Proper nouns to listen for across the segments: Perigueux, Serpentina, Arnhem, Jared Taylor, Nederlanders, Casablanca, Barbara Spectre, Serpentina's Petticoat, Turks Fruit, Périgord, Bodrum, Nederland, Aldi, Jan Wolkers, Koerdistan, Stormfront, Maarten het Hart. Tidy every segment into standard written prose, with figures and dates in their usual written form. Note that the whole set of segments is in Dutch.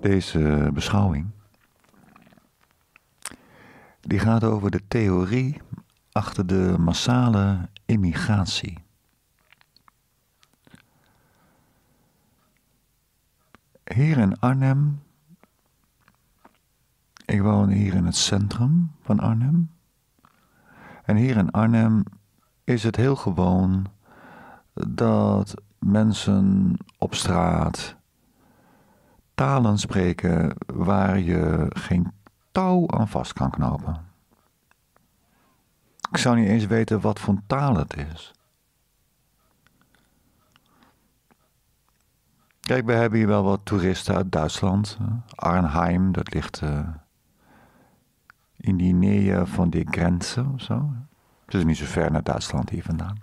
Deze beschouwing, die gaat over de theorie achter de massale immigratie. Hier in Arnhem, ik woon hier in het centrum van Arnhem. En hier in Arnhem is het heel gewoon dat mensen op straat talen spreken waar je geen touw aan vast kan knopen. Ik zou niet eens weten wat voor taal het is. Kijk, we hebben hier wel wat toeristen uit Duitsland. Arnhem, dat ligt in die nähe van die grenzen of zo. Het is niet zo ver naar Duitsland hier vandaan.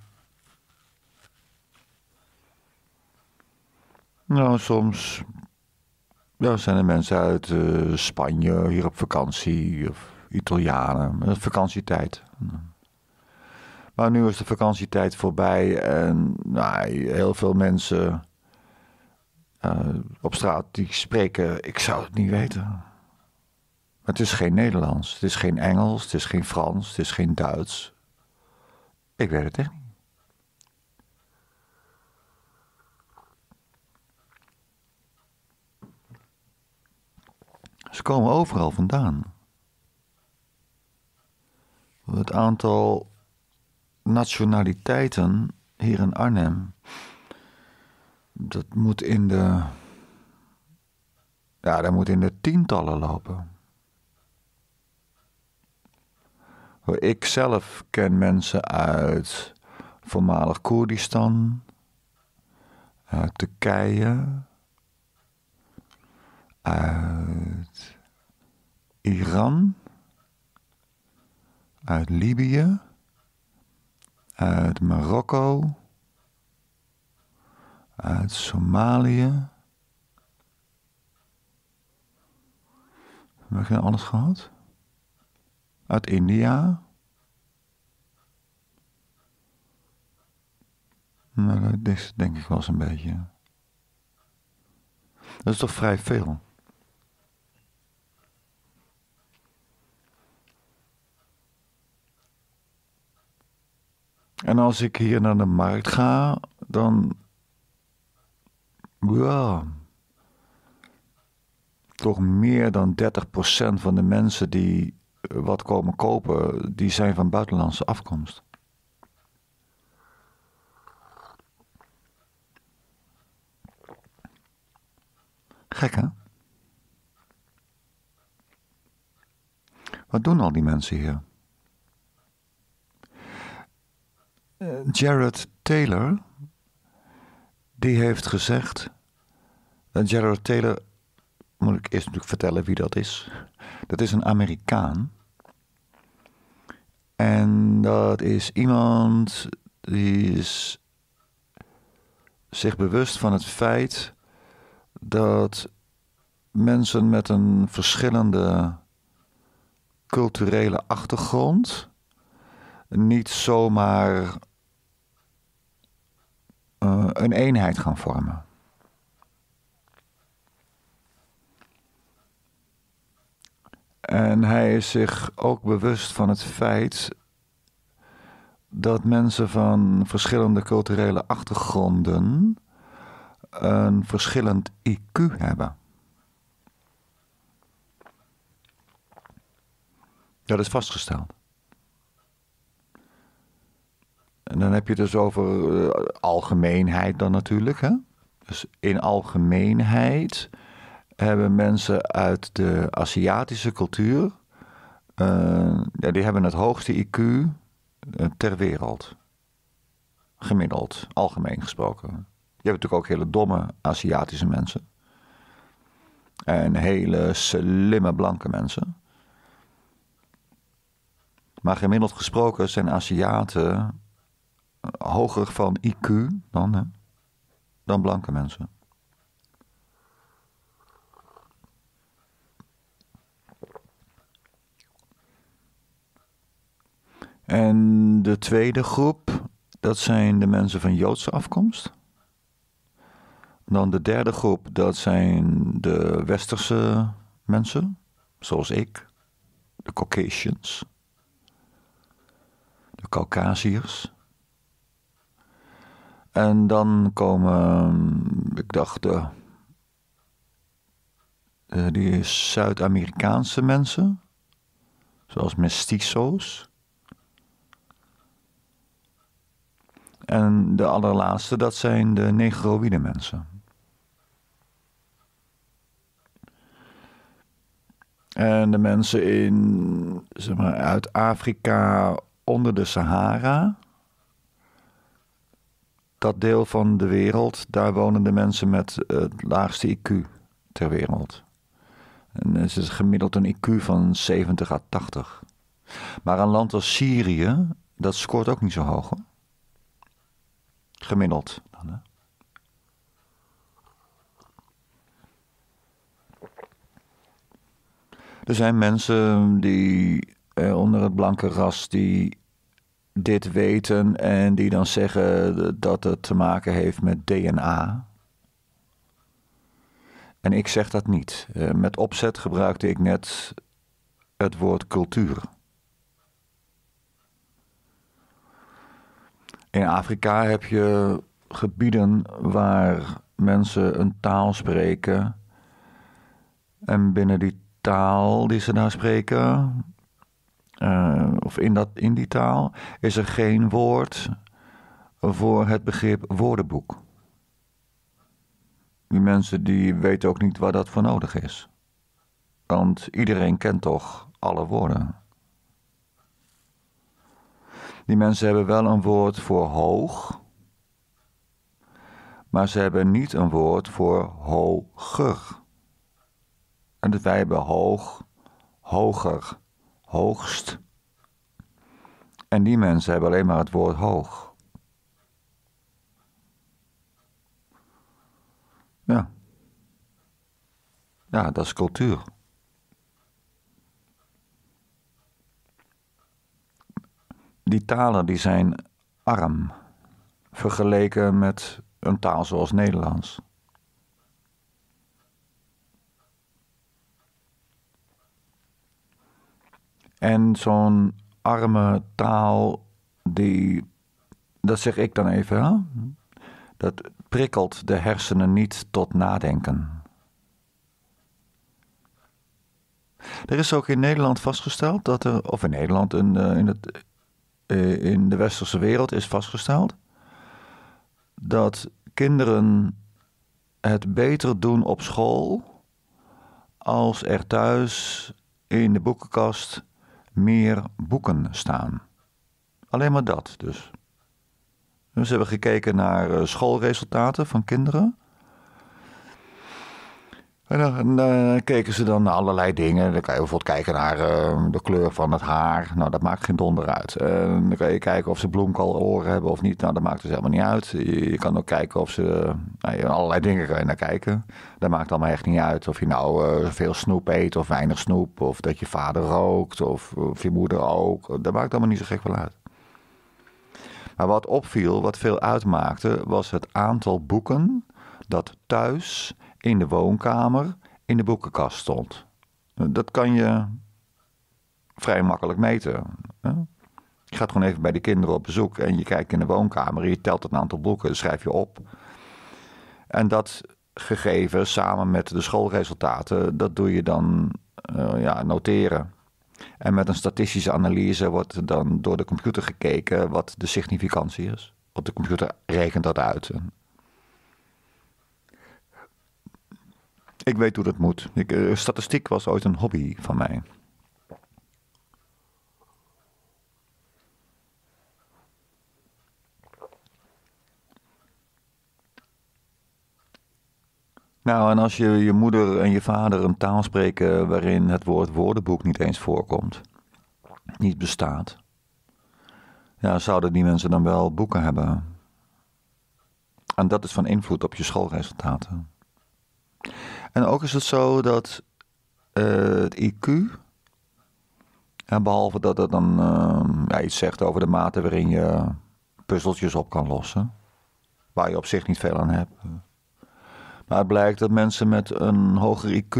Nou, soms ja, zijn er mensen uit Spanje hier op vakantie of Italianen. Dat is vakantietijd. Maar nu is de vakantietijd voorbij en nou, heel veel mensen op straat die spreken, ik zou het niet weten. Het is geen Nederlands, het is geen Engels, het is geen Frans, het is geen Duits. Ik weet het echt niet. Ze komen overal vandaan. Het aantal nationaliteiten hier in Arnhem, dat moet in de, ja, dat moet in de tientallen lopen. Ik zelf ken mensen uit voormalig Koerdistan, uit Turkije, uit Iran, uit Libië, uit Marokko, uit Somalië. Heb ik nou alles gehad? Uit India. Nou, dat is denk ik wel eens een beetje. Dat is toch vrij veel. En als ik hier naar de markt ga, dan ja, toch meer dan 30% van de mensen die wat komen kopen, die zijn van buitenlandse afkomst. Gek, hè? Wat doen al die mensen hier? Jared Taylor, die heeft gezegd, Jared Taylor, moet ik eerst natuurlijk vertellen wie dat is. Dat is een Amerikaan. En dat is iemand die is zich bewust van het feit dat mensen met een verschillende culturele achtergrond niet zomaar een eenheid gaan vormen. En hij is zich ook bewust van het feit dat mensen van verschillende culturele achtergronden een verschillend IQ hebben. Dat is vastgesteld. En dan heb je het dus over algemeenheid dan natuurlijk, hè? Dus in algemeenheid hebben mensen uit de Aziatische cultuur, ja, die hebben het hoogste IQ ter wereld. Gemiddeld, algemeen gesproken. Je hebt natuurlijk ook hele domme Aziatische mensen. En hele slimme blanke mensen. Maar gemiddeld gesproken zijn Aziaten hoger van IQ dan, hè, dan blanke mensen. En de tweede groep, dat zijn de mensen van Joodse afkomst. Dan de derde groep, dat zijn de westerse mensen, zoals ik. De Caucasians. De Caucasiërs. En dan komen, ik dacht, die Zuid-Amerikaanse mensen, zoals mestizo's. En de allerlaatste, dat zijn de negroïde mensen. En de mensen in, zeg maar, uit Afrika onder de Sahara. Dat deel van de wereld, daar wonen de mensen met het laagste IQ ter wereld. En het is gemiddeld een IQ van 70 à 80. Maar een land als Syrië, dat scoort ook niet zo hoog, hoor. Gemiddeld dan, hè? Er zijn mensen die onder het blanke ras die dit weten en die dan zeggen dat het te maken heeft met DNA. En ik zeg dat niet. Met opzet gebruikte ik net het woord cultuur. In Afrika heb je gebieden waar mensen een taal spreken. En binnen die taal die ze daar spreken, of in die taal, is er geen woord voor het begrip woordenboek. Die mensen die weten ook niet waar dat voor nodig is. Want iedereen kent toch alle woorden. Die mensen hebben wel een woord voor hoog, maar ze hebben niet een woord voor hoger. En dus wij hebben hoog, hoger, hoogst. En die mensen hebben alleen maar het woord hoog. Ja. Ja, dat is cultuur. Die talen die zijn arm vergeleken met een taal zoals Nederlands. En zo'n arme taal, die, dat zeg ik dan even, hè? Dat prikkelt de hersenen niet tot nadenken. Er is ook in Nederland vastgesteld dat er, of in Nederland, in de westerse wereld is vastgesteld dat kinderen het beter doen op school als er thuis in de boekenkast meer boeken staan. Alleen maar dat dus. Ze hebben gekeken naar schoolresultaten van kinderen. En dan keken ze dan naar allerlei dingen. Dan kan je bijvoorbeeld kijken naar de kleur van het haar. Nou, dat maakt geen donder uit. Dan kan je kijken of ze bloemkaloren hebben of niet. Nou, dat maakt dus helemaal niet uit. Je kan ook kijken of ze... allerlei dingen kan je naar kijken. Dat maakt allemaal echt niet uit. Of je nou veel snoep eet of weinig snoep. Of dat je vader rookt of je moeder ook. Dat maakt allemaal niet zo gek wel uit. Maar wat opviel, wat veel uitmaakte, was het aantal boeken dat thuis in de woonkamer, in de boekenkast stond. Dat kan je vrij makkelijk meten. Je gaat gewoon even bij de kinderen op bezoek en je kijkt in de woonkamer, je telt een aantal boeken, schrijf je op. En dat gegeven samen met de schoolresultaten, dat doe je dan noteren. En met een statistische analyse wordt dan door de computer gekeken wat de significantie is. Op de computer rekent dat uit. Ik weet hoe dat moet. Statistiek was ooit een hobby van mij. Nou, en als je moeder en je vader een taal spreken waarin het woord woordenboek niet eens voorkomt, niet bestaat, ja, zouden die mensen dan wel boeken hebben? En dat is van invloed op je schoolresultaten. En ook is het zo dat het IQ, behalve dat het dan iets zegt over de mate waarin je puzzeltjes op kan lossen, waar je op zich niet veel aan hebt, Maar het blijkt dat mensen met een hoger IQ,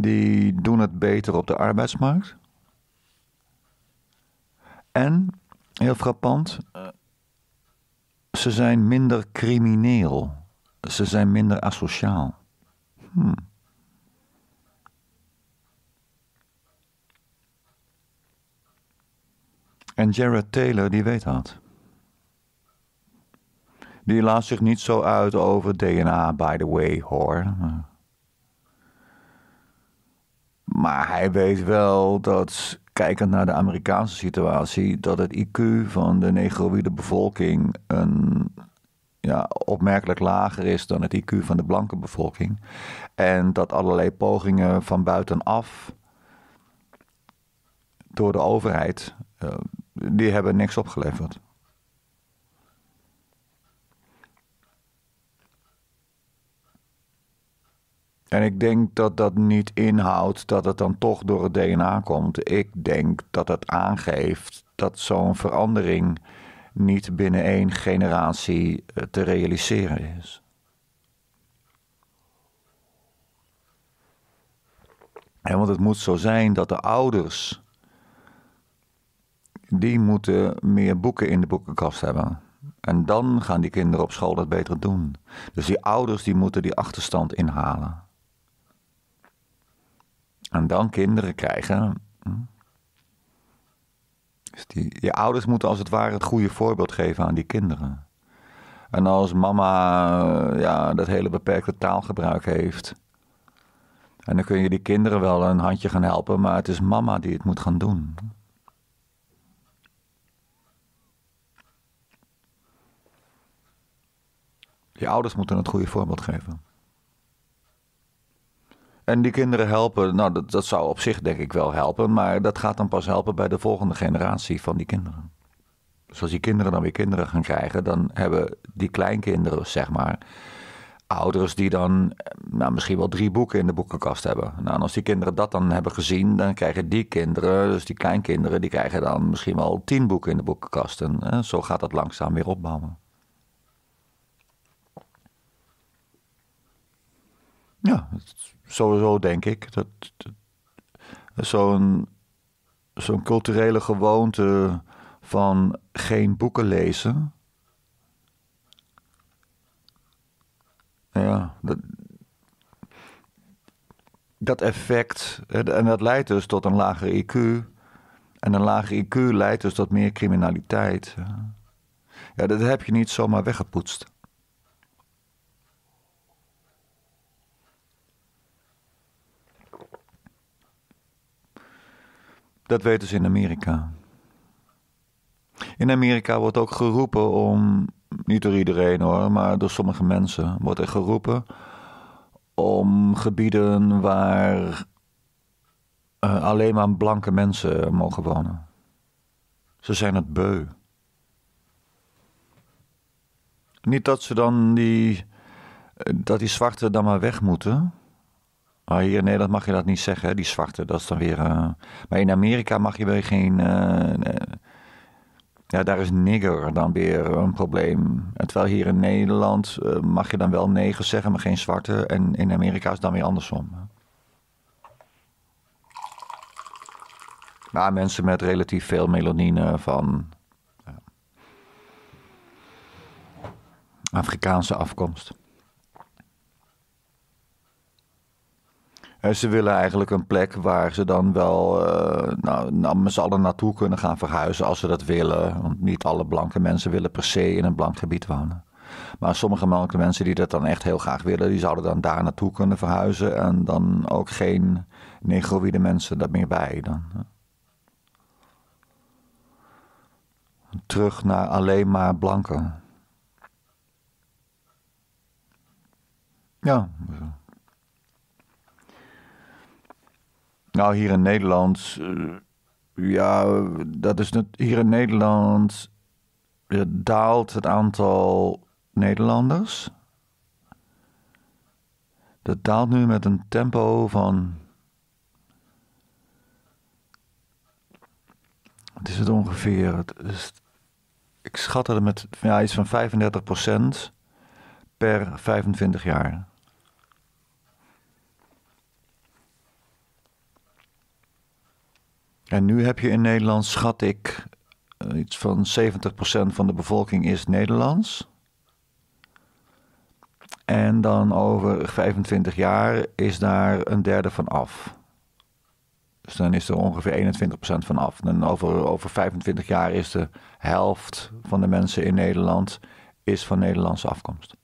die doen het beter op de arbeidsmarkt. En, heel frappant, ze zijn minder crimineel. Ze zijn minder asociaal. En Jared Taylor, die weet dat. Die laat zich niet zo uit over DNA, by the way, hoor. Maar hij weet wel dat, kijkend naar de Amerikaanse situatie, dat het IQ van de negroïde bevolking opmerkelijk lager is dan het IQ van de blanke bevolking. En dat allerlei pogingen van buitenaf door de overheid, die hebben niks opgeleverd. En ik denk dat dat niet inhoudt dat het dan toch door het DNA komt. Ik denk dat het aangeeft dat zo'n verandering niet binnen één generatie te realiseren is. En want het moet zo zijn dat de ouders, die moeten meer boeken in de boekenkast hebben. En dan gaan die kinderen op school dat beter doen. Dus die ouders die moeten die achterstand inhalen. En dan kinderen krijgen. Dus die ouders moeten als het ware het goede voorbeeld geven aan die kinderen. En als mama dat hele beperkte taalgebruik heeft, en dan kun je die kinderen wel een handje gaan helpen, maar het is mama die het moet gaan doen. Je ouders moeten het goede voorbeeld geven. En die kinderen helpen, dat zou op zich denk ik wel helpen, maar dat gaat dan pas helpen bij de volgende generatie van die kinderen. Dus als die kinderen dan weer kinderen gaan krijgen, dan hebben die kleinkinderen, zeg maar, ouders die dan misschien wel 3 boeken in de boekenkast hebben. En als die kinderen dat dan hebben gezien, dan krijgen die kinderen, dus die kleinkinderen, die krijgen dan misschien wel 10 boeken in de boekenkast. En zo gaat dat langzaam weer opbouwen. Ja, sowieso denk ik dat zo'n culturele gewoonte van geen boeken lezen, dat effect, en dat leidt dus tot een lager IQ. En een lager IQ leidt dus tot meer criminaliteit. Ja, dat heb je niet zomaar weggepoetst. Dat weten ze in Amerika. In Amerika wordt ook geroepen om, niet door iedereen hoor, maar door sommige mensen wordt er geroepen om gebieden waar alleen maar blanke mensen mogen wonen. Ze zijn het beu. Niet dat ze dan dat die zwarten dan maar weg moeten. Maar hier in Nederland mag je dat niet zeggen, hè? Die zwarte, dat is dan weer. Maar in Amerika mag je weer geen. Daar is nigger dan weer een probleem. En terwijl hier in Nederland mag je dan wel neger zeggen, maar geen zwarte. En in Amerika is het dan weer andersom. Hè? Maar mensen met relatief veel melanine van Afrikaanse afkomst. En ze willen eigenlijk een plek waar ze dan wel met z'n allen naartoe kunnen gaan verhuizen als ze dat willen. Want niet alle blanke mensen willen per se in een blank gebied wonen. Maar sommige blanke mensen die dat dan echt heel graag willen, die zouden dan daar naartoe kunnen verhuizen. En dan ook geen negroïde mensen daar meer bij dan. Terug naar alleen maar blanken. Ja, hier in Nederland, dat is het. Hier in Nederland daalt het aantal Nederlanders. Dat daalt nu met een tempo van, wat is het ongeveer? Ik schat dat het met iets van 35% per 25 jaar. En nu heb je in Nederland, schat ik, iets van 70% van de bevolking is Nederlands. En dan over 25 jaar is daar een derde van af. Dus dan is er ongeveer 21% van af. En over 25 jaar is de helft van de mensen in Nederland is van Nederlandse afkomst.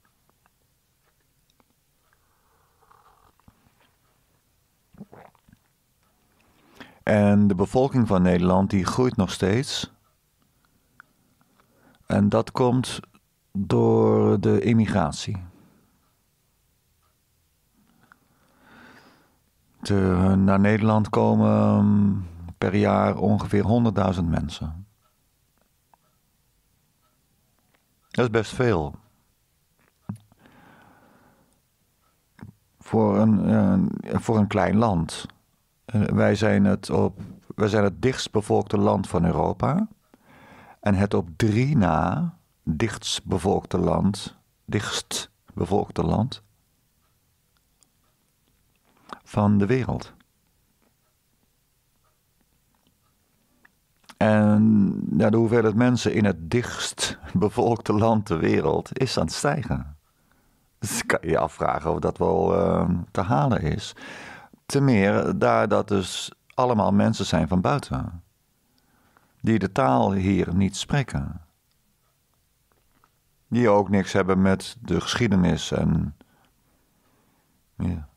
En de bevolking van Nederland die groeit nog steeds. En dat komt door de immigratie. Naar Nederland komen per jaar ongeveer 100.000 mensen. Dat is best veel. Voor een klein land. Wij zijn het dichtst bevolkte land van Europa. En het op 3 na dichtst bevolkte land van de wereld. En ja, de hoeveelheid mensen in het dichtst bevolkte land ter wereld is aan het stijgen. Dus kan je je afvragen of dat wel te halen is. Te meer daar dat dus allemaal mensen zijn van buiten. Die de taal hier niet spreken. Die ook niks hebben met de geschiedenis en... Ja.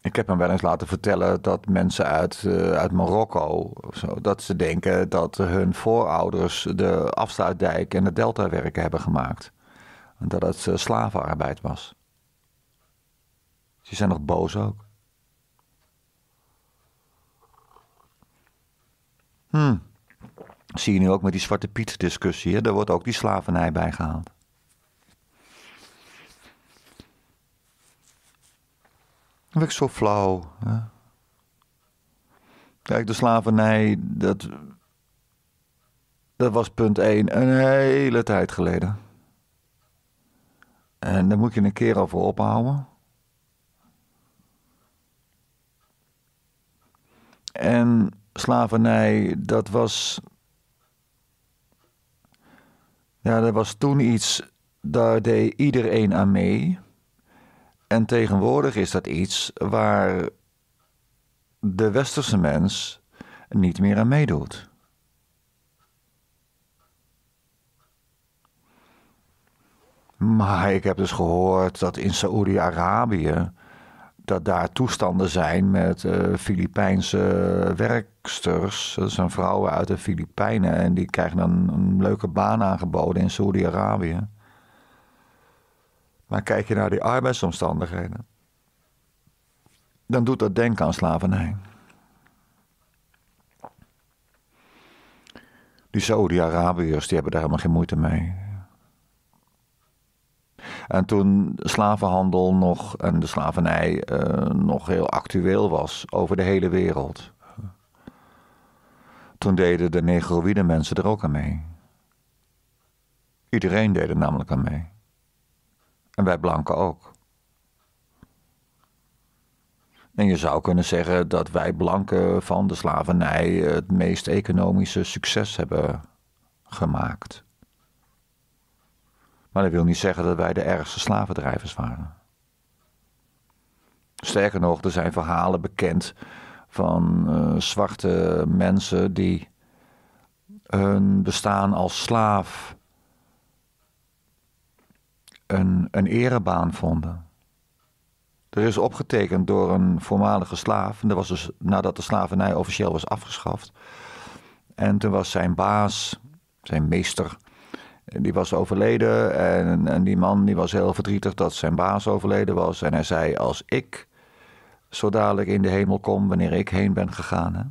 Ik heb hem wel eens laten vertellen dat mensen uit Marokko... Zo, dat ze denken dat hun voorouders de afsluitdijk en de deltawerken hebben gemaakt. En dat het slavenarbeid was. Ze zijn nog boos ook. Zie je nu ook met die Zwarte Piet discussie. Hè? Daar wordt ook die slavernij bij gehaald. Dat vind ik zo flauw. Hè? Kijk, de slavernij, dat was punt 1 een hele tijd geleden. En daar moet je een keer over ophouden. En slavernij, dat was... Ja, dat was toen iets, daar deed iedereen aan mee. En tegenwoordig is dat iets waar de westerse mens niet meer aan meedoet. Maar ik heb dus gehoord dat in Saoedi-Arabië... dat daar toestanden zijn met Filipijnse werksters. Dat zijn vrouwen uit de Filipijnen en die krijgen dan een leuke baan aangeboden in Saoedi-Arabië. Maar kijk je naar die arbeidsomstandigheden, dan doet dat denken aan slavernij. Die Saoedi-Arabiërs die hebben daar helemaal geen moeite mee. En toen de slavenhandel nog en de slavernij nog heel actueel was over de hele wereld. Toen deden de negroïde mensen er ook aan mee. Iedereen deed er namelijk aan mee. En wij blanken ook. En je zou kunnen zeggen dat wij blanken van de slavernij het meest economische succes hebben gemaakt. Maar dat wil niet zeggen dat wij de ergste slavendrijvers waren. Sterker nog, er zijn verhalen bekend van zwarte mensen die hun bestaan als slaaf een erebaan vonden. Er is opgetekend door een voormalige slaaf, en dat was dus nadat de slavernij officieel was afgeschaft. En toen was zijn baas, zijn meester... Die was overleden en die man die was heel verdrietig dat zijn baas overleden was. En hij zei, als ik zo dadelijk in de hemel kom, wanneer ik heen ben gegaan. Hè,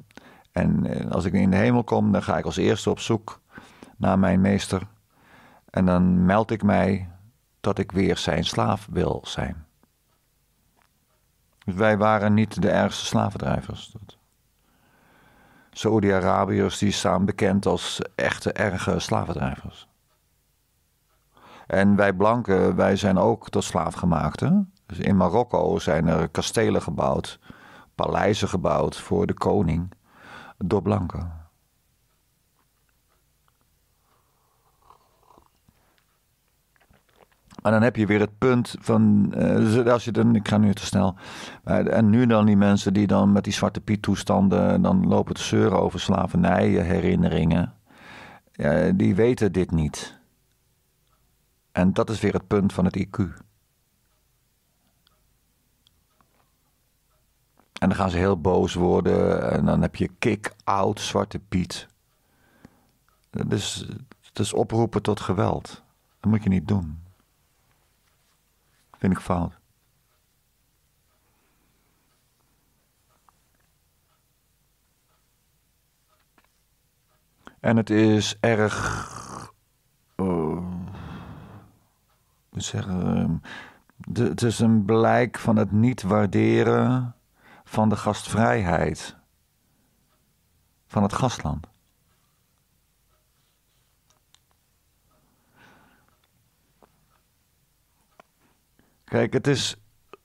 en als ik in de hemel kom, dan ga ik als eerste op zoek naar mijn meester. En dan meld ik mij dat ik weer zijn slaaf wil zijn. Dus wij waren niet de ergste slavendrijvers. Saudi-Arabiërs die staan bekend als echte erge slavendrijvers. En wij blanken, wij zijn ook tot slaafgemaakten. Dus in Marokko zijn er kastelen gebouwd, paleizen gebouwd voor de koning door blanken. En dan heb je weer het punt van, als je dan, ik ga nu te snel. En nu dan die mensen die dan met die Zwarte Piet toestanden, dan lopen te zeuren over slavernijherinneringen. Die weten dit niet. En dat is weer het punt van het IQ. En dan gaan ze heel boos worden en dan heb je kick-out Zwarte Piet. Dat is oproepen tot geweld. Dat moet je niet doen. Vind ik fout. En het is erg... het is een blijk van het niet waarderen van de gastvrijheid van het gastland. Kijk, het is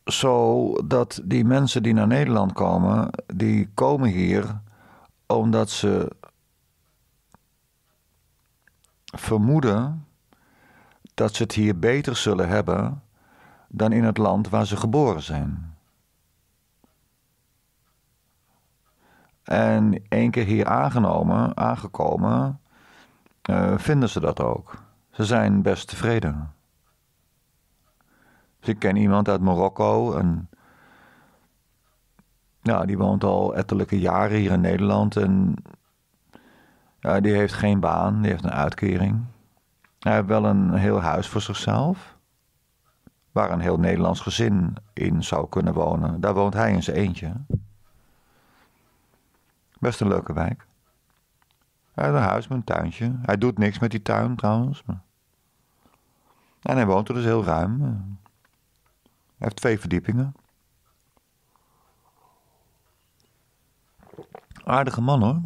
zo dat die mensen die naar Nederland komen, die komen hier omdat ze vermoeden dat ze het hier beter zullen hebben dan in het land waar ze geboren zijn. En één keer hier aangekomen, vinden ze dat ook. Ze zijn best tevreden. Dus ik ken iemand uit Marokko en ja, die woont al ettelijke jaren hier in Nederland en ja, die heeft geen baan, die heeft een uitkering. Hij heeft wel een heel huis voor zichzelf, waar een heel Nederlands gezin in zou kunnen wonen. Daar woont hij in zijn eentje. Best een leuke wijk. Hij heeft een huis met een tuintje. Hij doet niks met die tuin trouwens. En hij woont er dus heel ruim. Hij heeft 2 verdiepingen. Aardige man hoor.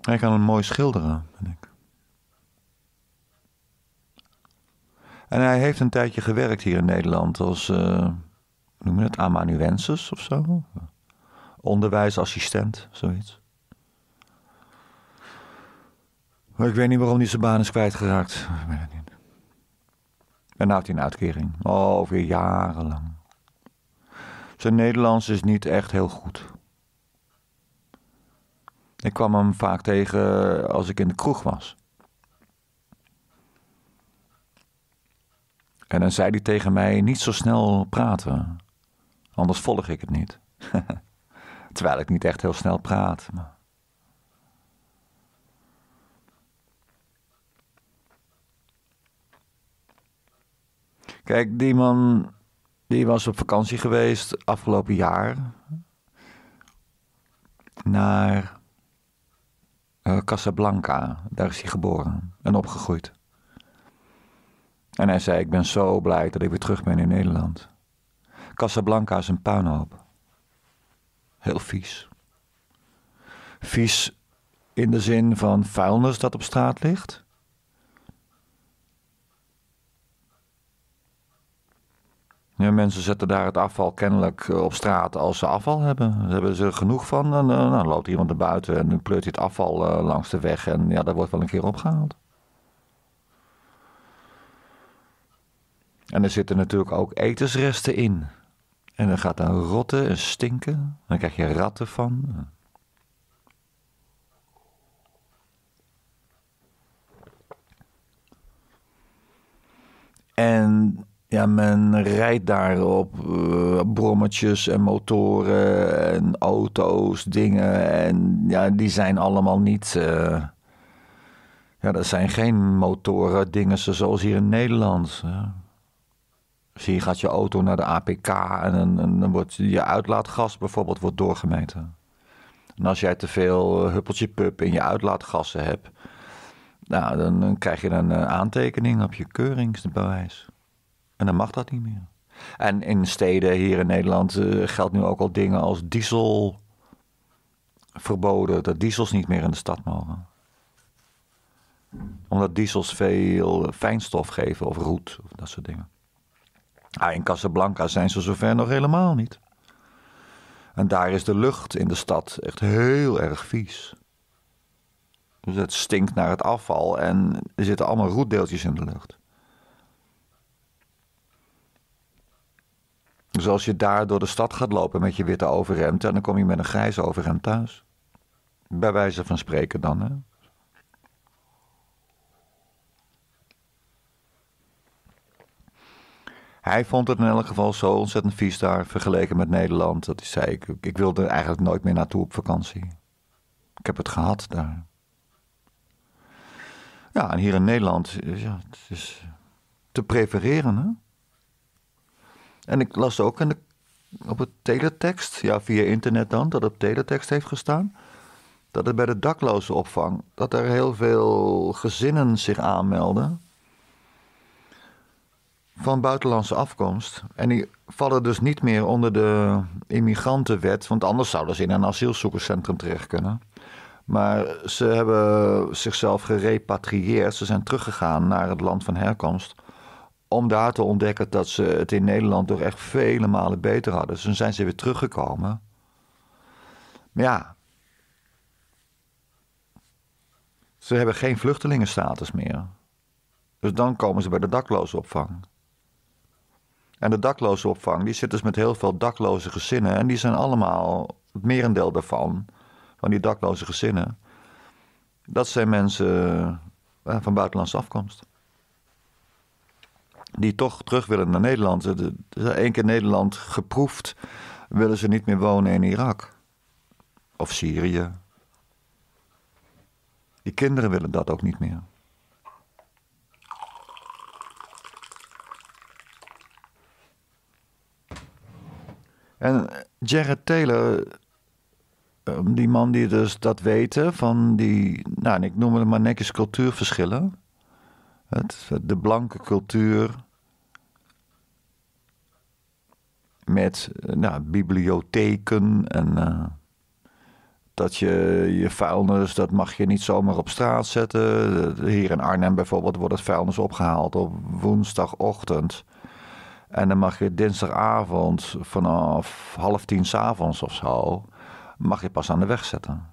Hij kan hem mooi schilderen, vind ik. En hij heeft een tijdje gewerkt hier in Nederland als, noem je het, amanuensis of zo? Onderwijsassistent, zoiets. Maar ik weet niet waarom hij zijn baan is kwijtgeraakt. Ik weet het niet. En nou heeft hij een uitkering. Alweer jarenlang. Zijn Nederlands is niet echt heel goed. Ik kwam hem vaak tegen als ik in de kroeg was. En dan zei hij tegen mij, niet zo snel praten. Anders volg ik het niet. Terwijl ik niet echt heel snel praat. Maar... Kijk, die man die was op vakantie geweest afgelopen jaar naar Casablanca. Daar is hij geboren en opgegroeid. En hij zei, ik ben zo blij dat ik weer terug ben in Nederland. Casablanca is een puinhoop. Heel vies. Vies in de zin van vuilnis dat op straat ligt. Ja, mensen zetten daar het afval kennelijk op straat als ze afval hebben. Daar hebben ze er genoeg van. Dan nou, loopt iemand naar buiten en dan pleurt hij het afval langs de weg. En ja, dat wordt wel een keer opgehaald. En er zitten natuurlijk ook etensresten in. En dan gaat dan rotten en stinken. Dan krijg je ratten van. En... ja, men rijdt daar op brommetjes en motoren en auto's, dingen. En ja, die zijn allemaal niet... ja, dat zijn geen motoren, dingen zoals hier in Nederland. Ja. Dus hier gaat je auto naar de APK en dan wordt je uitlaatgas bijvoorbeeld wordt doorgemeten. En als jij te veel huppeltje pup in je uitlaatgassen hebt... nou, dan krijg je een aantekening op je keuringsbewijs. En dan mag dat niet meer. En in steden hier in Nederland geldt nu ook al dingen als diesel verboden dat diesels niet meer in de stad mogen. Omdat diesels veel fijnstof geven of roet of dat soort dingen. Ah, in Casablanca zijn ze zover nog helemaal niet. En daar is de lucht in de stad echt heel erg vies. Dus het stinkt naar het afval en er zitten allemaal roetdeeltjes in de lucht. Dus als je daar door de stad gaat lopen met je witte overhemd en dan kom je met een grijze overhemd thuis. Bij wijze van spreken dan, hè. Hij vond het in elk geval zo ontzettend vies daar, vergeleken met Nederland. Dat hij zei, ik wilde eigenlijk nooit meer naartoe op vakantie. Ik heb het gehad daar. Ja, en hier in Nederland, ja, het is te prefereren, hè. En ik las ook op het teletext, ja, via internet dan, dat op teletext heeft gestaan, dat er bij de daklozenopvang, dat er heel veel gezinnen zich aanmelden van buitenlandse afkomst. En die vallen dus niet meer onder de immigrantenwet, want anders zouden ze in een asielzoekerscentrum terecht kunnen. Maar ze hebben zichzelf gerepatrieerd, ze zijn teruggegaan naar het land van herkomst, om daar te ontdekken dat ze het in Nederland toch echt vele malen beter hadden. Dus toen zijn ze weer teruggekomen. Maar ja, ze hebben geen vluchtelingenstatus meer. Dus dan komen ze bij de daklozenopvang. En de daklozenopvang, die zit dus met heel veel dakloze gezinnen. En die zijn allemaal, het merendeel daarvan, van die dakloze gezinnen, dat zijn mensen van buitenlandse afkomst. Die toch terug willen naar Nederland. Eén keer Nederland geproefd, willen ze niet meer wonen in Irak. Of Syrië. Die kinderen willen dat ook niet meer. En Jared Taylor, die man die dus dat weten van die, nou, en ik noem het maar netjes cultuurverschillen. De blanke cultuur met bibliotheken en dat je vuilnis, dat mag je niet zomaar op straat zetten. Hier in Arnhem bijvoorbeeld wordt het vuilnis opgehaald op woensdagochtend. En dan mag je dinsdagavond vanaf 9:30 s'avonds of zo, mag je pas aan de weg zetten.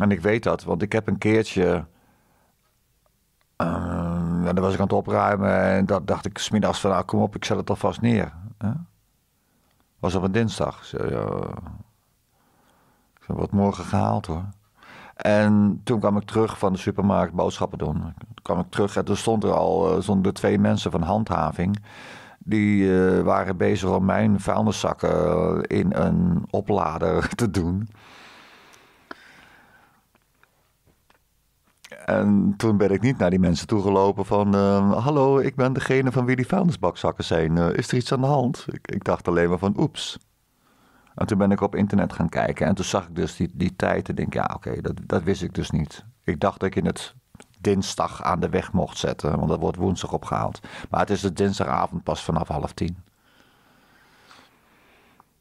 En ik weet dat, want ik heb een keertje, dan was ik aan het opruimen en dat dacht ik 's middags van, nou kom op, ik zet het alvast neer. Huh? Was op een dinsdag. Ik heb wat morgen gehaald hoor. En toen kwam ik terug van de supermarkt boodschappen doen. Toen kwam ik terug en toen stonden er 2 mensen van handhaving. Die waren bezig om mijn vuilniszakken in een oplader te doen. En toen ben ik niet naar die mensen toegelopen van, hallo, ik ben degene van wie die vuilnisbakzakken zijn. Is er iets aan de hand? Ik dacht alleen maar van, oeps. En toen ben ik op internet gaan kijken en toen zag ik dus die tijd en denk, ja oké, dat wist ik dus niet. Ik dacht dat ik in het dinsdag aan de weg mocht zetten, want dat wordt woensdag opgehaald. Maar het is de dinsdagavond pas vanaf 9:30.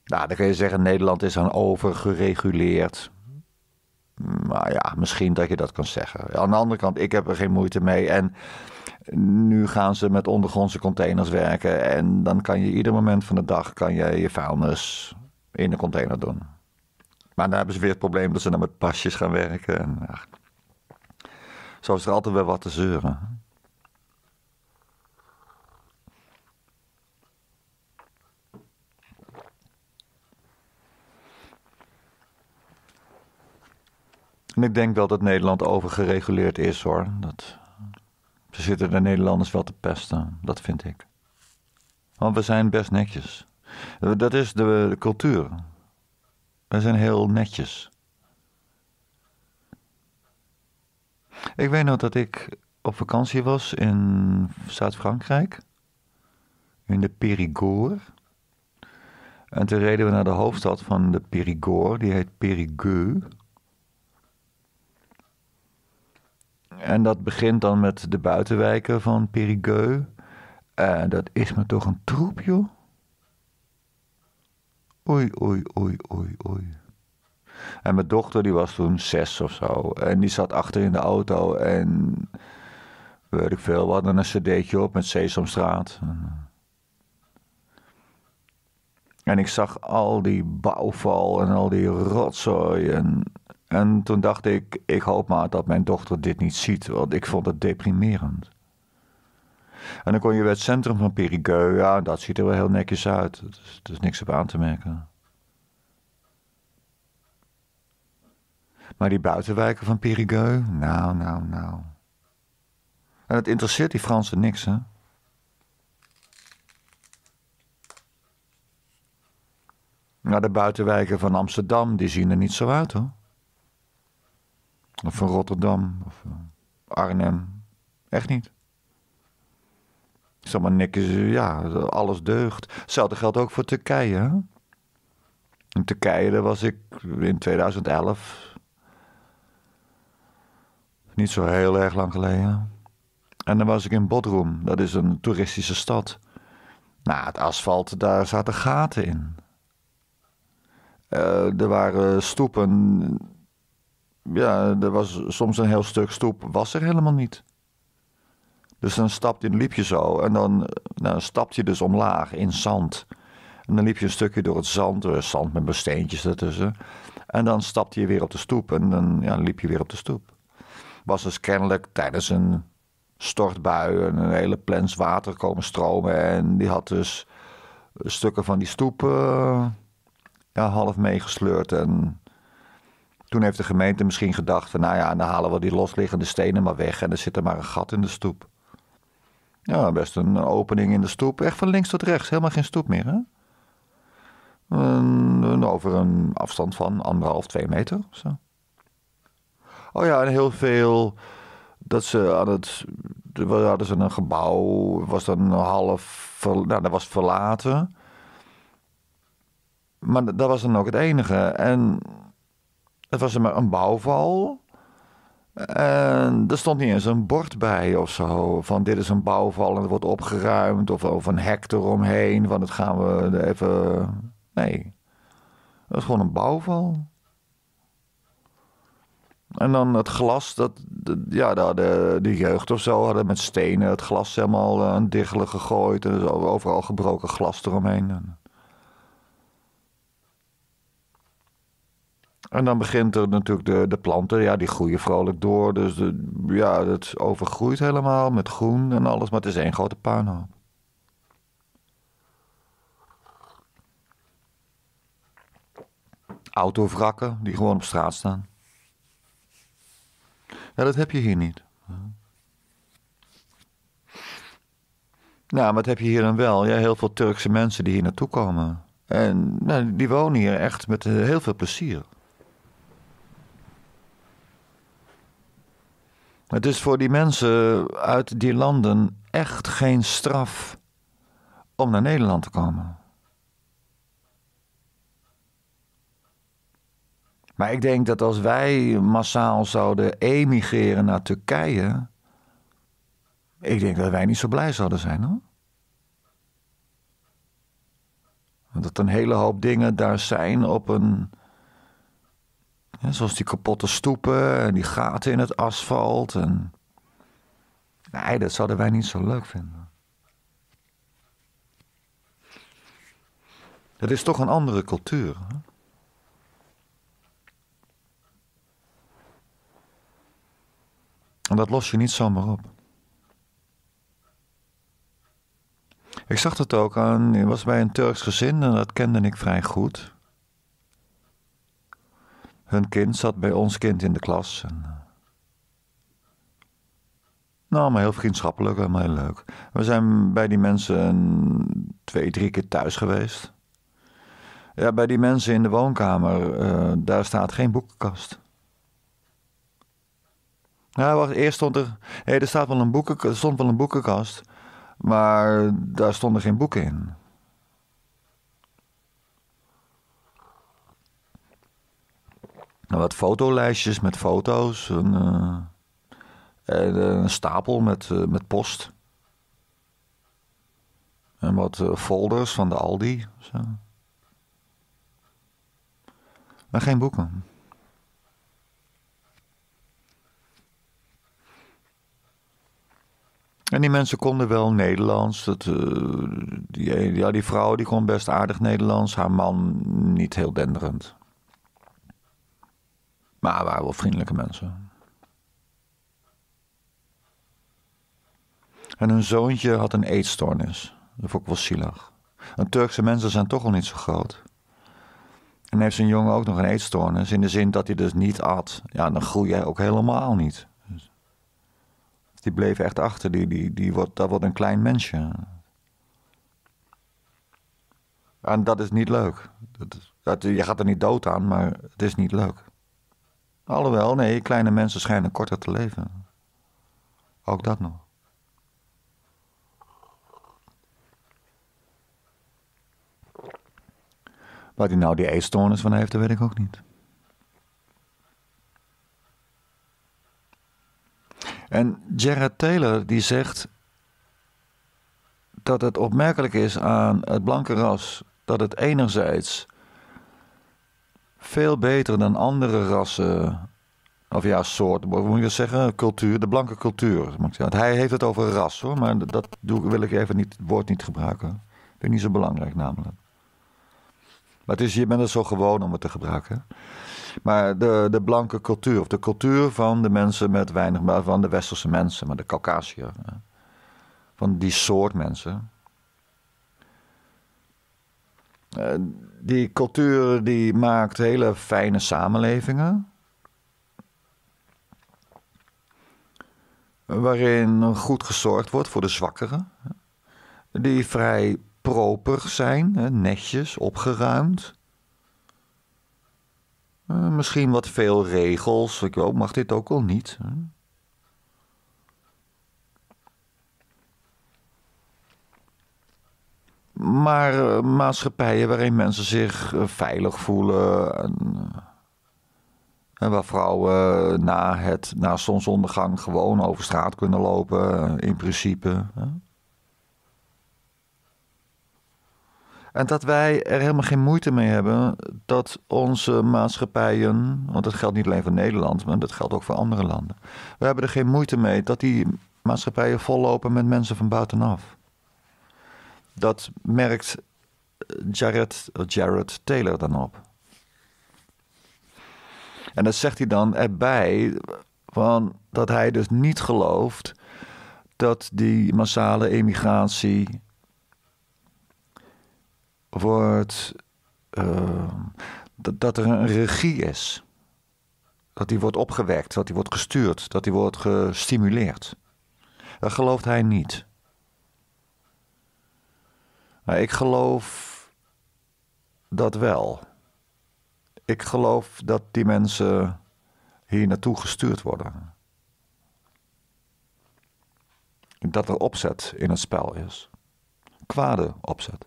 Nou, dan kun je zeggen, Nederland is aan overgereguleerd. Maar ja, misschien dat je dat kan zeggen. Aan de andere kant, ik heb er geen moeite mee. En nu gaan ze met ondergrondse containers werken. En dan kan je ieder moment van de dag kan je, vuilnis in de container doen. Maar dan hebben ze weer het probleem dat ze dan met pasjes gaan werken. En ja. Zo is er altijd wel wat te zeuren. En ik denk wel dat Nederland overgereguleerd is hoor. Ze zitten de Nederlanders wel te pesten, dat vind ik. Want we zijn best netjes. Dat is de cultuur. We zijn heel netjes. Ik weet nog dat ik op vakantie was in Zuid-Frankrijk. In de Périgord. En toen reden we naar de hoofdstad van de Périgord. Die heet Perigueux. En dat begint dan met de buitenwijken van Perigueux. Dat is me toch een troep, joh. Oei, oei, oei, oei, oei. En mijn dochter, die was toen 6 of zo. En die zat achter in de auto en... weet ik veel, we hadden een cd'tje op met Sesamstraat. En ik zag al die bouwval en al die rotzooi. En toen dacht ik, ik hoop maar dat mijn dochter dit niet ziet, want ik vond het deprimerend. En dan kon je bij het centrum van Perigueux, ja, dat ziet er wel heel netjes uit. Er is niks op aan te merken. Maar die buitenwijken van Perigueux, nou, nou, nou. En het interesseert die Fransen niks, hè? Nou, de buitenwijken van Amsterdam, die zien er niet zo uit, hoor. Of van Rotterdam, of Arnhem. Echt niet. Zeg maar, niks, ja, alles deugt. Hetzelfde geldt ook voor Turkije, hè? In Turkije, daar was ik in 2011. Niet zo heel erg lang geleden. En dan was ik in Bodrum, dat is een toeristische stad. Nou, het asfalt, daar zaten gaten in. Er waren stoepen. Ja, er was soms een heel stuk stoep, was er helemaal niet. Dus dan liep je zo en dan stap je dus omlaag in zand. En dan liep je een stukje door het zand met besteentjes ertussen. En dan stapte je weer op de stoep en dan ja, liep je weer op de stoep. Was dus kennelijk tijdens een stortbui en een hele plens water komen stromen. En die had dus stukken van die stoep ja, half meegesleurd. En toen heeft de gemeente misschien gedacht van, nou ja, dan halen we die losliggende stenen maar weg en er zit er maar een gat in de stoep. Ja, best een opening in de stoep. Echt van links tot rechts, helemaal geen stoep meer, hè? Over een afstand van 1,5, 2 meter of zo. Oh ja, en heel veel... hadden ze een gebouw, was dan dat was verlaten. Maar dat was dan ook het enige. En het was maar een bouwval. En er stond niet eens een bord bij of zo. Van dit is een bouwval en het wordt opgeruimd. Of een hek eromheen. Want dat gaan we even... Nee. Dat is gewoon een bouwval. En dan het glas, de jeugd of zo hadden met stenen het glas helemaal aan het diggelen gegooid. En er is overal gebroken glas eromheen. En dan begint er natuurlijk de planten, ja, die groeien vrolijk door. Dus het overgroeit helemaal met groen en alles, maar het is één grote puinhoop. Autovrakken die gewoon op straat staan. Ja, dat heb je hier niet. Nou, maar dat heb je hier dan wel. Ja, heel veel Turkse mensen die hier naartoe komen. En nou, die wonen hier echt met heel veel plezier. Het is voor die mensen uit die landen echt geen straf om naar Nederland te komen. Maar ik denk dat als wij massaal zouden emigreren naar Turkije... ik denk dat wij niet zo blij zouden zijn, hoor. Want dat een hele hoop dingen daar zijn op een... ja, zoals die kapotte stoepen en die gaten in het asfalt. En... nee, dat zouden wij niet zo leuk vinden. Het is toch een andere cultuur, hè? En dat los je niet zomaar op. Ik zag dat ook aan. Ik was bij een Turks gezin en dat kende ik vrij goed. Hun kind zat bij ons kind in de klas. Nou, maar heel vriendschappelijk en heel leuk. We zijn bij die mensen 2, 3 keer thuis geweest. Ja, bij die mensen in de woonkamer, daar staat geen boekenkast. Nou, wacht, eerst stond er... hey, er staat wel een boekenkast, maar daar stonden geen boeken in. En wat fotolijstjes met foto's. En een stapel met post. En wat folders van de Aldi. Zo. Maar geen boeken. En die mensen konden wel Nederlands. Die vrouw die kon best aardig Nederlands. Haar man niet heel denderend. Maar waren wel vriendelijke mensen. En hun zoontje had een eetstoornis. Dat vond ik wel zielig. En Turkse mensen zijn toch al niet zo groot. En heeft zijn jongen ook nog een eetstoornis. In de zin dat hij dus niet at. Ja, dan groei jij ook helemaal niet. Die bleef echt achter. Dat wordt een klein mensje. En dat is niet leuk. Je gaat er niet dood aan, maar het is niet leuk. Alhoewel, nee, kleine mensen schijnen korter te leven. Ook dat nog. Waar hij nou die eetstoornis van heeft, dat weet ik ook niet. En Jared Taylor die zegt dat het opmerkelijk is aan het blanke ras dat het enerzijds veel beter dan andere rassen, of ja, soorten, moet je zeggen, cultuur, de blanke cultuur. Hij heeft het over ras hoor, maar dat wil ik even niet, het woord niet gebruiken. Dat vind ik niet zo belangrijk namelijk. Maar het is, je bent er zo gewoon om het te gebruiken. Maar de blanke cultuur, of de cultuur van de mensen met weinig, van de westerse mensen, maar de Caucasiër, van die soort mensen. Die cultuur die maakt hele fijne samenlevingen. Waarin goed gezorgd wordt voor de zwakkeren. Die vrij proper zijn, netjes, opgeruimd. Misschien wat veel regels. Ik mag dit ook al niet. Maar maatschappijen waarin mensen zich veilig voelen. En waar vrouwen na zonsondergang gewoon over straat kunnen lopen. In principe. En dat wij er helemaal geen moeite mee hebben dat onze maatschappijen, want dat geldt niet alleen voor Nederland, maar dat geldt ook voor andere landen. We hebben er geen moeite mee dat die maatschappijen vollopen met mensen van buitenaf. Dat merkt Jared Taylor dan op. En dat zegt hij dan erbij van dat hij dus niet gelooft dat die massale emigratie wordt, dat er een regie is. Dat die wordt opgewekt, dat die wordt gestuurd, dat die wordt gestimuleerd. Dat gelooft hij niet. Maar ik geloof dat wel. Ik geloof dat die mensen hier naartoe gestuurd worden. Dat er opzet in het spel is. Kwade opzet.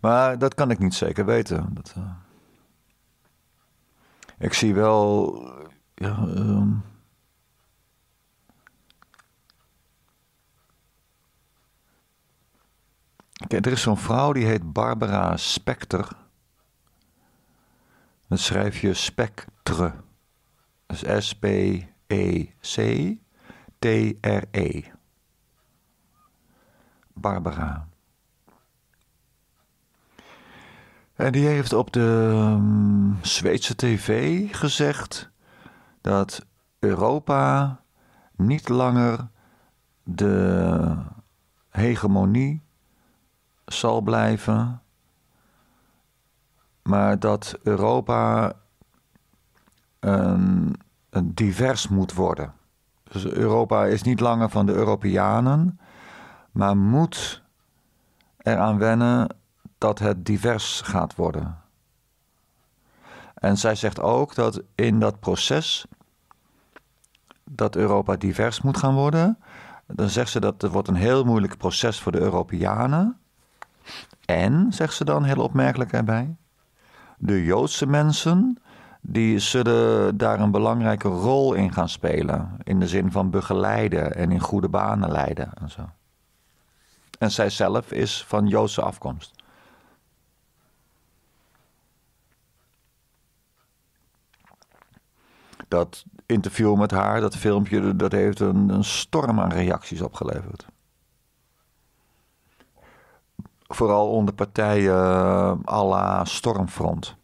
Maar dat kan ik niet zeker weten. Ik zie wel. Ja, Kijk, er is zo'n vrouw die heet Barbara Spectre. Dan schrijf je Spectre. Dus S-P-E-C-T-R-E. Barbara. En die heeft op de Zweedse tv gezegd dat Europa niet langer de hegemonie zal blijven, maar dat Europa divers moet worden. Dus Europa is niet langer van de Europeanen, maar moet eraan wennen dat het divers gaat worden. En zij zegt ook dat in dat proces dat Europa divers moet gaan worden, dan zegt ze dat het wordt een heel moeilijk proces voor de Europeanen. En, zegt ze dan heel opmerkelijk erbij, de Joodse mensen die zullen daar een belangrijke rol in gaan spelen. In de zin van begeleiden en in goede banen leiden en zo. En zij zelf is van Joodse afkomst. Dat interview met haar, dat filmpje, dat heeft een storm aan reacties opgeleverd. Vooral onder partijen à la Stormfront.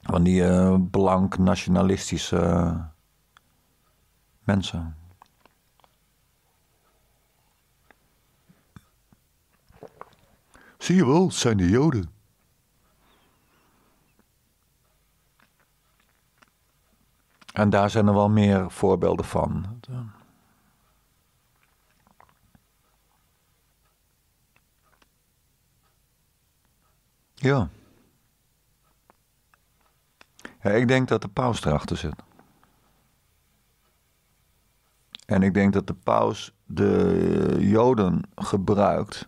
Van die blank nationalistische mensen. Zie je wel, het zijn de Joden. En daar zijn er wel meer voorbeelden van. Ja. Ja, ik denk dat de paus erachter zit. En ik denk dat de paus de Joden gebruikt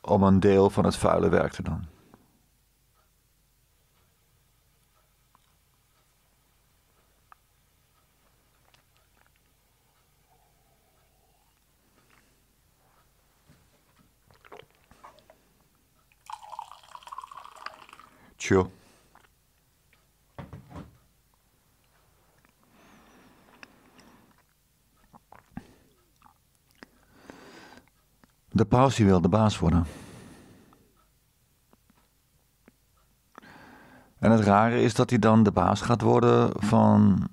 om een deel van het vuile werk te doen. Tjoh. De paus wil de baas worden. En het rare is dat hij dan de baas gaat worden van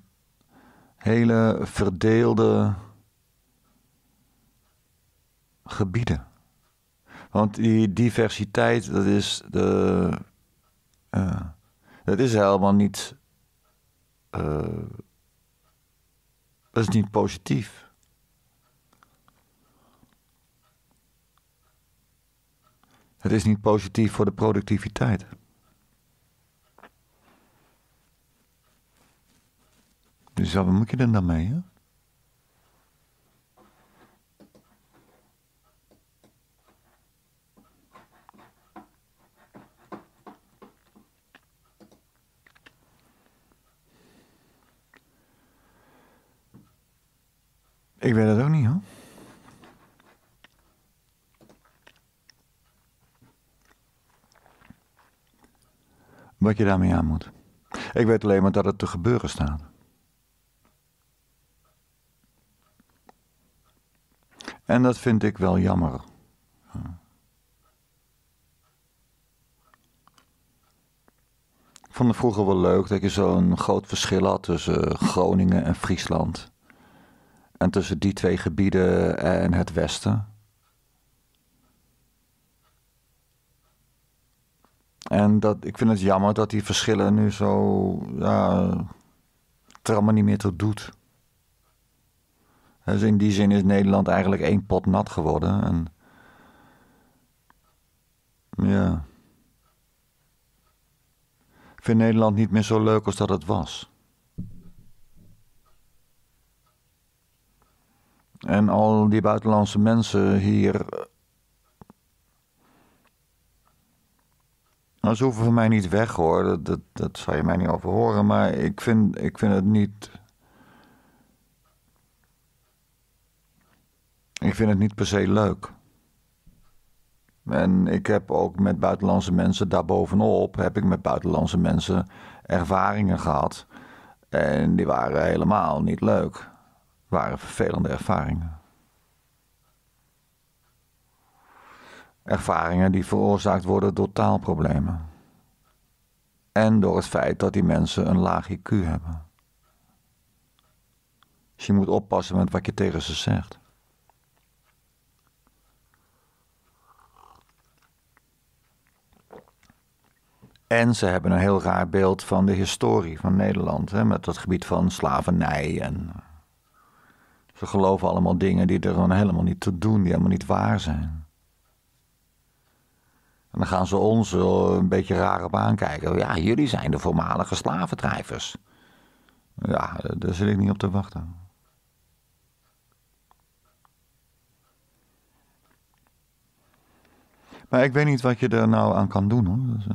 hele verdeelde gebieden. Want die diversiteit, dat is helemaal niet. Dat is niet positief. Het is niet positief voor de productiviteit. Dus wat moet je er dan mee, hè? Ik weet het ook niet, hoor. Wat je daarmee aan moet. Ik weet alleen maar dat het te gebeuren staat. En dat vind ik wel jammer. Ik vond het vroeger wel leuk dat je zo'n groot verschil had tussen Groningen en Friesland. En tussen die twee gebieden en het westen. En ik vind het jammer dat die verschillen nu zo, ja, het er allemaal niet meer toe doet. Dus in die zin is Nederland eigenlijk één pot nat geworden. En, ja. Ik vind Nederland niet meer zo leuk als dat het was. En al die buitenlandse mensen hier. Nou, ze hoeven van mij niet weg, hoor. Dat zou je mij niet over horen. Maar ik vind het niet. Ik vind het niet per se leuk. En ik heb ook met buitenlandse mensen daarbovenop. Heb ik met buitenlandse mensen ervaringen gehad. En die waren helemaal niet leuk. Waren vervelende ervaringen. Ervaringen die veroorzaakt worden door taalproblemen. En door het feit dat die mensen een laag IQ hebben. Dus je moet oppassen met wat je tegen ze zegt. En ze hebben een heel raar beeld van de historie van Nederland. Hè, met dat gebied van slavernij en. Ze geloven allemaal dingen die er dan helemaal niet te doen, die helemaal niet waar zijn. En dan gaan ze ons een beetje raar op aankijken. Ja, jullie zijn de voormalige slavendrijvers. Ja, daar zit ik niet op te wachten. Maar ik weet niet wat je er nou aan kan doen, hoor. Dus,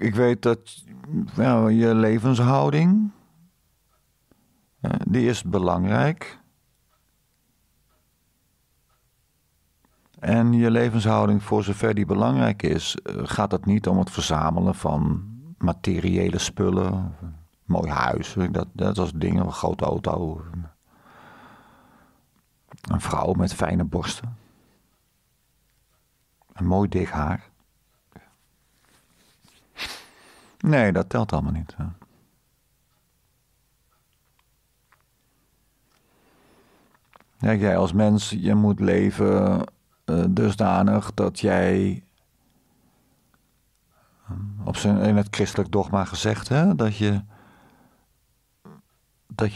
Ik weet dat je levenshouding, die is belangrijk. En je levenshouding, voor zover die belangrijk is, gaat het niet om het verzamelen van materiële spullen. Mooi huis, dat was dingen, een grote auto. Een vrouw met fijne borsten. Een mooi dik haar. Nee, dat telt allemaal niet. Hè. Kijk, jij als mens, je moet leven dusdanig dat jij, in het christelijk dogma gezegd, hè, dat je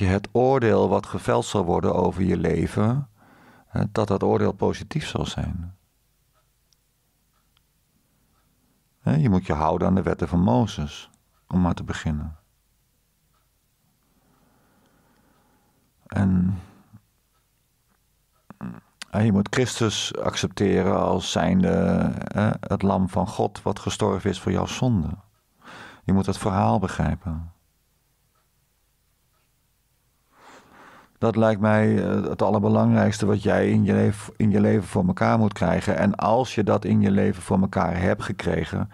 het oordeel wat geveld zal worden over je leven, dat oordeel positief zal zijn. Je moet je houden aan de wetten van Mozes, om maar te beginnen. En je moet Christus accepteren als zijnde het lam van God wat gestorven is voor jouw zonde. Je moet dat verhaal begrijpen. Dat lijkt mij het allerbelangrijkste wat jij in je leven voor elkaar moet krijgen. En als je dat in je leven voor elkaar hebt gekregen,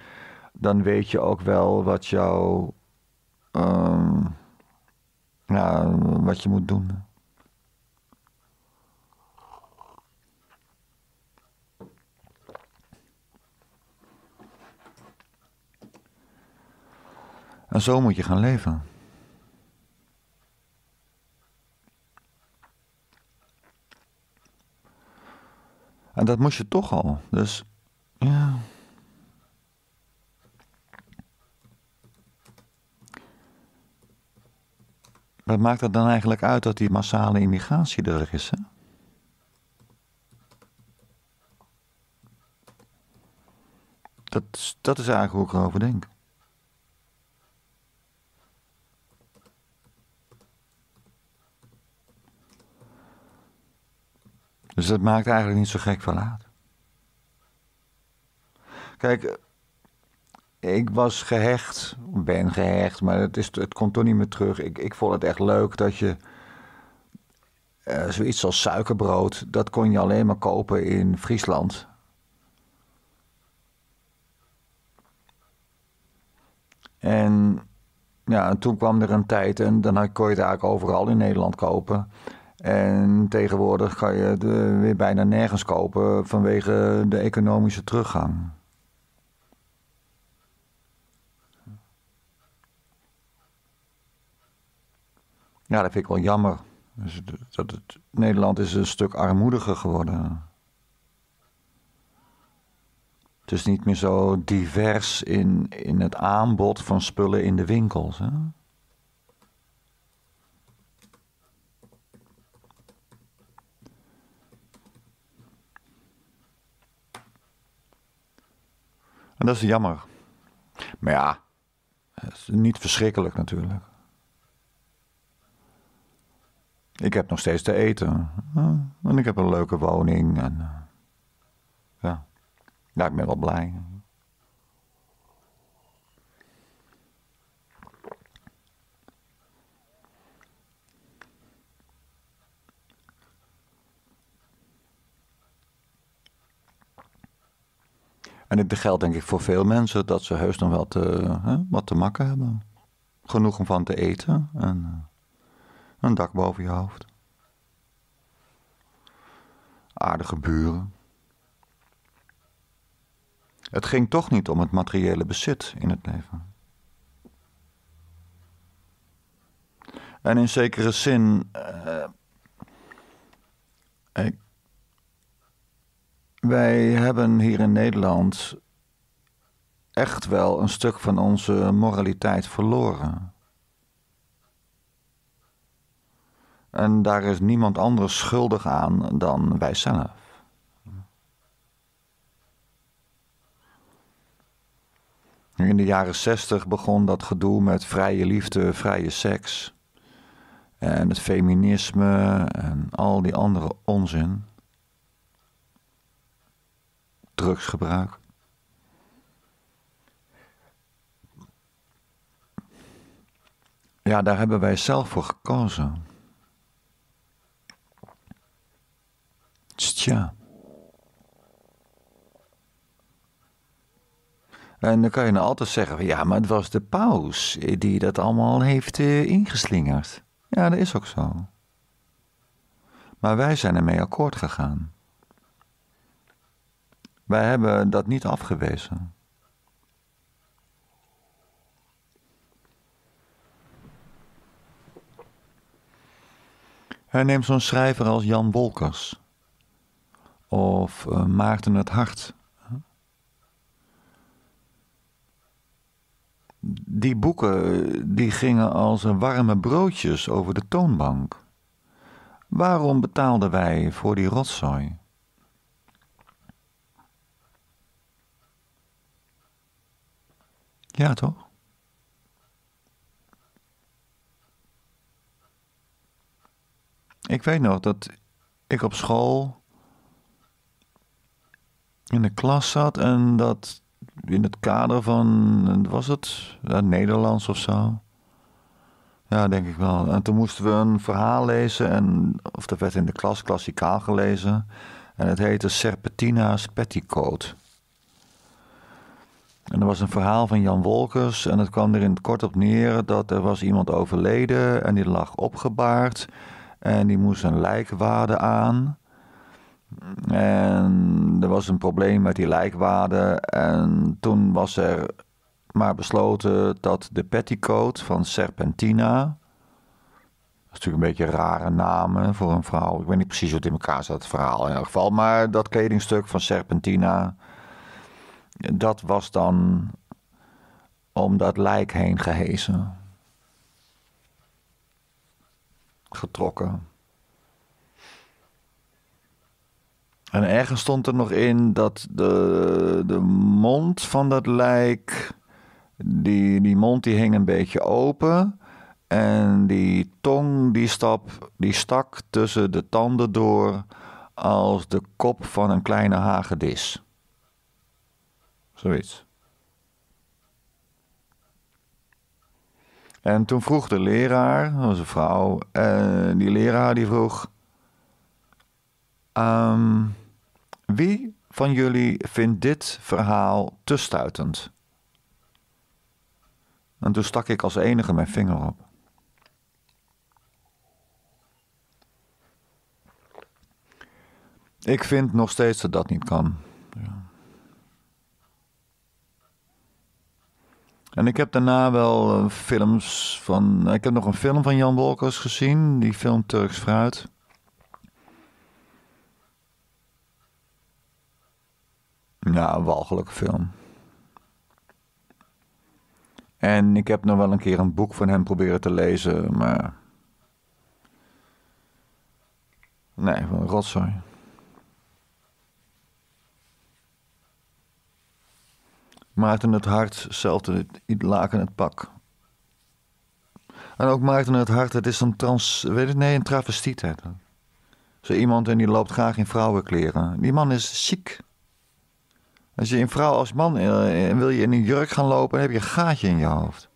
dan weet je ook wel wat wat je moet doen. En zo moet je gaan leven. En dat moest je toch al, dus ja. Wat maakt het dan eigenlijk uit dat die massale immigratie er is, hè? Dat is eigenlijk hoe ik erover denk. Dus dat maakt eigenlijk niet zo gek van uit. Kijk, ik was gehecht, ben gehecht, maar het komt toch niet meer terug. Ik vond het echt leuk dat je zoiets als suikerbrood, dat kon je alleen maar kopen in Friesland. En ja, toen kwam er een tijd en dan kon je het eigenlijk overal in Nederland kopen. En tegenwoordig kan je het weer bijna nergens kopen vanwege de economische teruggang. Ja, dat vind ik wel jammer. Dus Nederland is een stuk armoediger geworden. Het is niet meer zo divers in het aanbod van spullen in de winkels, hè? En dat is jammer. Maar ja, het is niet verschrikkelijk natuurlijk. Ik heb nog steeds te eten. En ik heb een leuke woning. En, ja, ik ben wel blij. En dat geldt denk ik voor veel mensen, dat ze heus nog wel wat te makken hebben. Genoeg om van te eten en een dak boven je hoofd. Aardige buren. Het ging toch niet om het materiële bezit in het leven. En in zekere zin... Wij hebben hier in Nederland echt wel een stuk van onze moraliteit verloren. En daar is niemand anders schuldig aan dan wij zelf. In de jaren 60 begon dat gedoe met vrije liefde, vrije seks. En het feminisme en al die andere onzin. Drugsgebruik. Ja, daar hebben wij zelf voor gekozen. Tja. En dan kan je nou altijd zeggen, ja, maar het was de paus die dat allemaal heeft ingeslingerd. Ja, dat is ook zo. Maar wij zijn ermee akkoord gegaan. Wij hebben dat niet afgewezen. En neem zo'n schrijver als Jan Wolkers. Of Maarten het Hart. Die boeken die gingen als warme broodjes over de toonbank. Waarom betaalden wij voor die rotzooi? Ja, toch? Ik weet nog dat ik op school in de klas zat en dat in het kader van, was het? Nederlands of zo. Ja, denk ik wel. En toen moesten we een verhaal lezen en of dat werd in de klas klassikaal gelezen. En het heette Serpentina's Petticoat. En er was een verhaal van Jan Wolkers en het kwam er in het kort op neer dat er was iemand overleden en die lag opgebaard. En die moest een lijkwade aan. En er was een probleem met die lijkwade. En toen was er maar besloten dat de petticoat van Serpentina... Dat is natuurlijk een beetje een rare naam voor een vrouw. Ik weet niet precies hoe het in elkaar zat, het verhaal in elk geval. Maar dat kledingstuk van Serpentina... Dat was dan om dat lijk heen gehesen. Getrokken. En ergens stond er nog in dat de mond van dat lijk, die mond die hing een beetje open en die tong die stak tussen de tanden door als de kop van een kleine hagedis. Zoiets. En toen vroeg de leraar, dat was een vrouw, en die leraar die vroeg... Wie van jullie vindt dit verhaal te stuitend? En toen stak ik als enige mijn vinger op. Ik vind nog steeds dat dat niet kan. Ja. En ik heb daarna wel films van... Ik heb nog een film van Jan Wolkers gezien. Die film Turks Fruit. Nou, een walgelijke film. En ik heb nog wel een keer een boek van hem proberen te lezen, maar... Nee, van rotzooi. Maarten het Hart, zelfde laken het pak. En ook Maarten het Hart, het is een een travestiet. Zo iemand en die loopt graag in vrouwenkleren. Die man is ziek. Als je een vrouw als man wil je in een jurk gaan lopen, dan heb je een gaatje in je hoofd.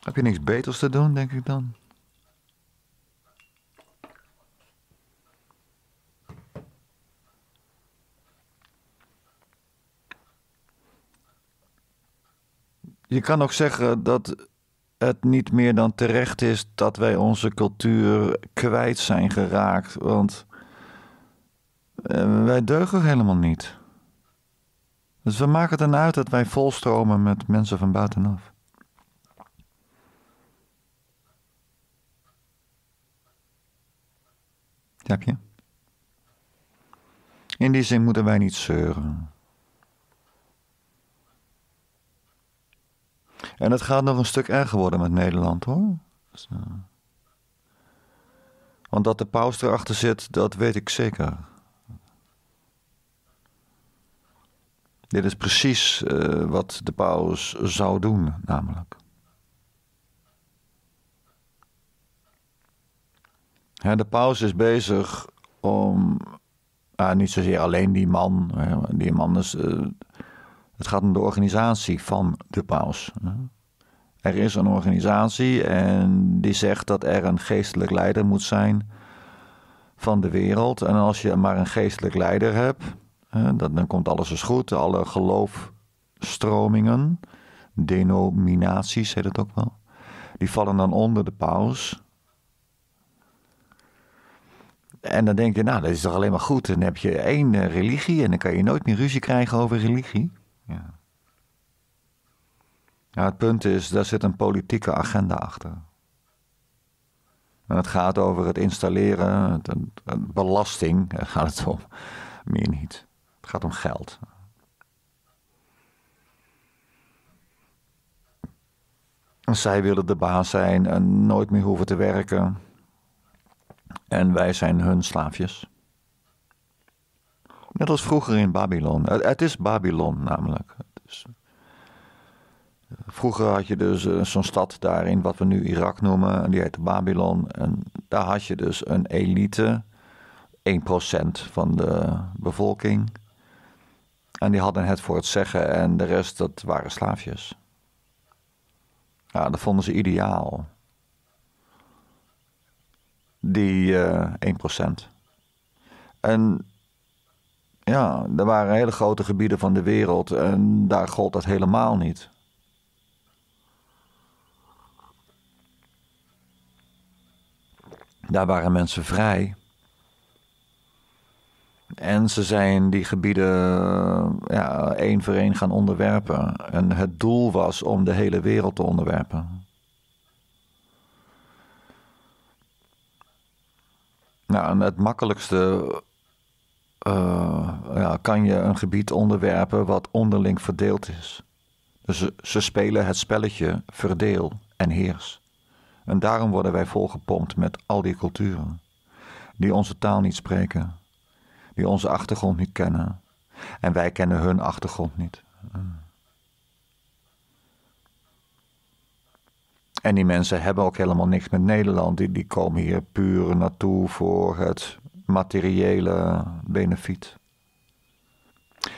Heb je niks beters te doen, denk ik dan? Je kan ook zeggen dat het niet meer dan terecht is dat wij onze cultuur kwijt zijn geraakt. Want wij deugen helemaal niet. Dus we maken het dan uit dat wij volstromen met mensen van buitenaf. Snap je? In die zin moeten wij niet zeuren. En het gaat nog een stuk erger worden met Nederland, hoor. Zo. Want dat de paus erachter zit, dat weet ik zeker. Dit is precies wat de paus zou doen, namelijk. Hè, de paus is bezig om... niet zozeer alleen die man. Die man is... Het gaat om de organisatie van de paus. Er is een organisatie en die zegt dat er een geestelijk leider moet zijn van de wereld. En als je maar een geestelijk leider hebt, dan komt alles eens goed. Alle geloofstromingen, denominaties heet het ook wel, die vallen dan onder de paus. En dan denk je, nou, dat is toch alleen maar goed. Dan heb je één religie en dan kan je nooit meer ruzie krijgen over religie. Ja. Nou, het punt is, daar zit een politieke agenda achter. En het gaat over het installeren, het belasting, daar gaat het om. Meer niet. Het gaat om geld. Zij willen de baas zijn en nooit meer hoeven te werken. En wij zijn hun slaafjes. Net als vroeger in Babylon. Het is Babylon namelijk. Vroeger had je dus zo'n stad daarin, wat we nu Irak noemen, en die heette Babylon. En daar had je dus een elite, 1% van de bevolking. En die hadden het voor het zeggen en de rest, dat waren slaafjes. Ja, dat vonden ze ideaal. Die 1%. En ja, er waren hele grote gebieden van de wereld en daar gold dat helemaal niet. Daar waren mensen vrij. En ze zijn die gebieden één voor één gaan onderwerpen. En het doel was om de hele wereld te onderwerpen. Nou, en het makkelijkste kan je een gebied onderwerpen wat onderling verdeeld is. Dus ze spelen het spelletje verdeel en heers. En daarom worden wij volgepompt met al die culturen. Die onze taal niet spreken. Die onze achtergrond niet kennen. En wij kennen hun achtergrond niet. En die mensen hebben ook helemaal niks met Nederland. Die komen hier puur naartoe voor het materiële benefiet.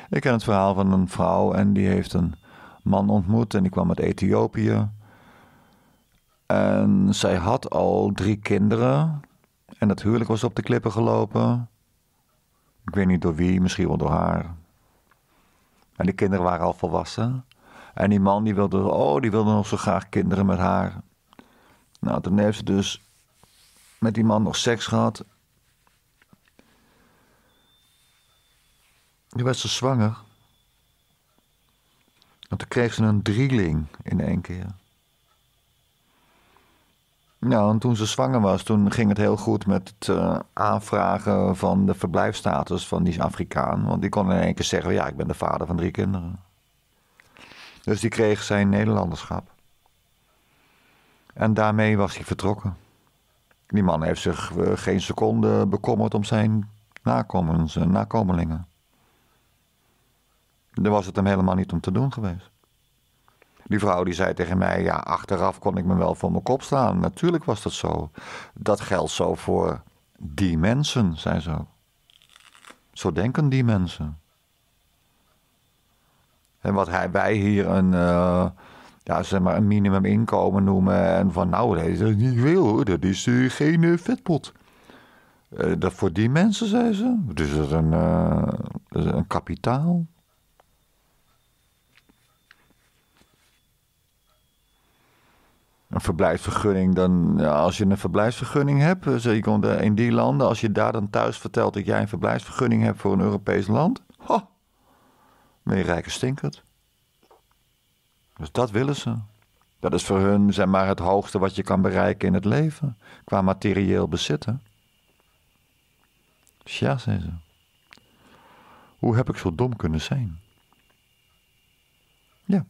Ik ken het verhaal van een vrouw en die heeft een man ontmoet. En die kwam uit Ethiopië. En zij had al 3 kinderen. En dat huwelijk was op de klippen gelopen. Ik weet niet door wie, misschien wel door haar. En die kinderen waren al volwassen. En die man die wilde nog zo graag kinderen met haar. Nou, toen heeft ze dus met die man nog seks gehad. Toen werd ze zwanger. En toen kreeg ze een 3-ling in 1 keer. Nou, en toen ze zwanger was, toen ging het heel goed met het aanvragen van de verblijfsstatus van die Afrikaan. Want die kon in 1 keer zeggen, ja, ik ben de vader van 3 kinderen. Dus die kreeg zijn Nederlanderschap. En daarmee was hij vertrokken. Die man heeft zich geen seconde bekommerd om zijn nakomelingen. Daar was het hem helemaal niet om te doen geweest. Die vrouw die zei tegen mij, ja, achteraf kon ik me wel voor mijn kop slaan. Natuurlijk was dat zo. Dat geldt zo voor die mensen, zei ze ook. Zo denken die mensen. En wat wij hier een minimuminkomen noemen. En van, nou, dat is niet veel hoor, dat is geen vetpot. Dat voor die mensen, zei ze. Dus dat is een kapitaal. Een verblijfsvergunning, als je een verblijfsvergunning hebt, zeker in die landen, als je daar dan thuis vertelt dat jij een verblijfsvergunning hebt voor een Europees land, ben je rijk en stinkert. Dus dat willen ze. Dat is voor hun, zeg maar, het hoogste wat je kan bereiken in het leven, qua materieel bezitten. Tja, zei ze. Hoe heb ik zo dom kunnen zijn? Ja.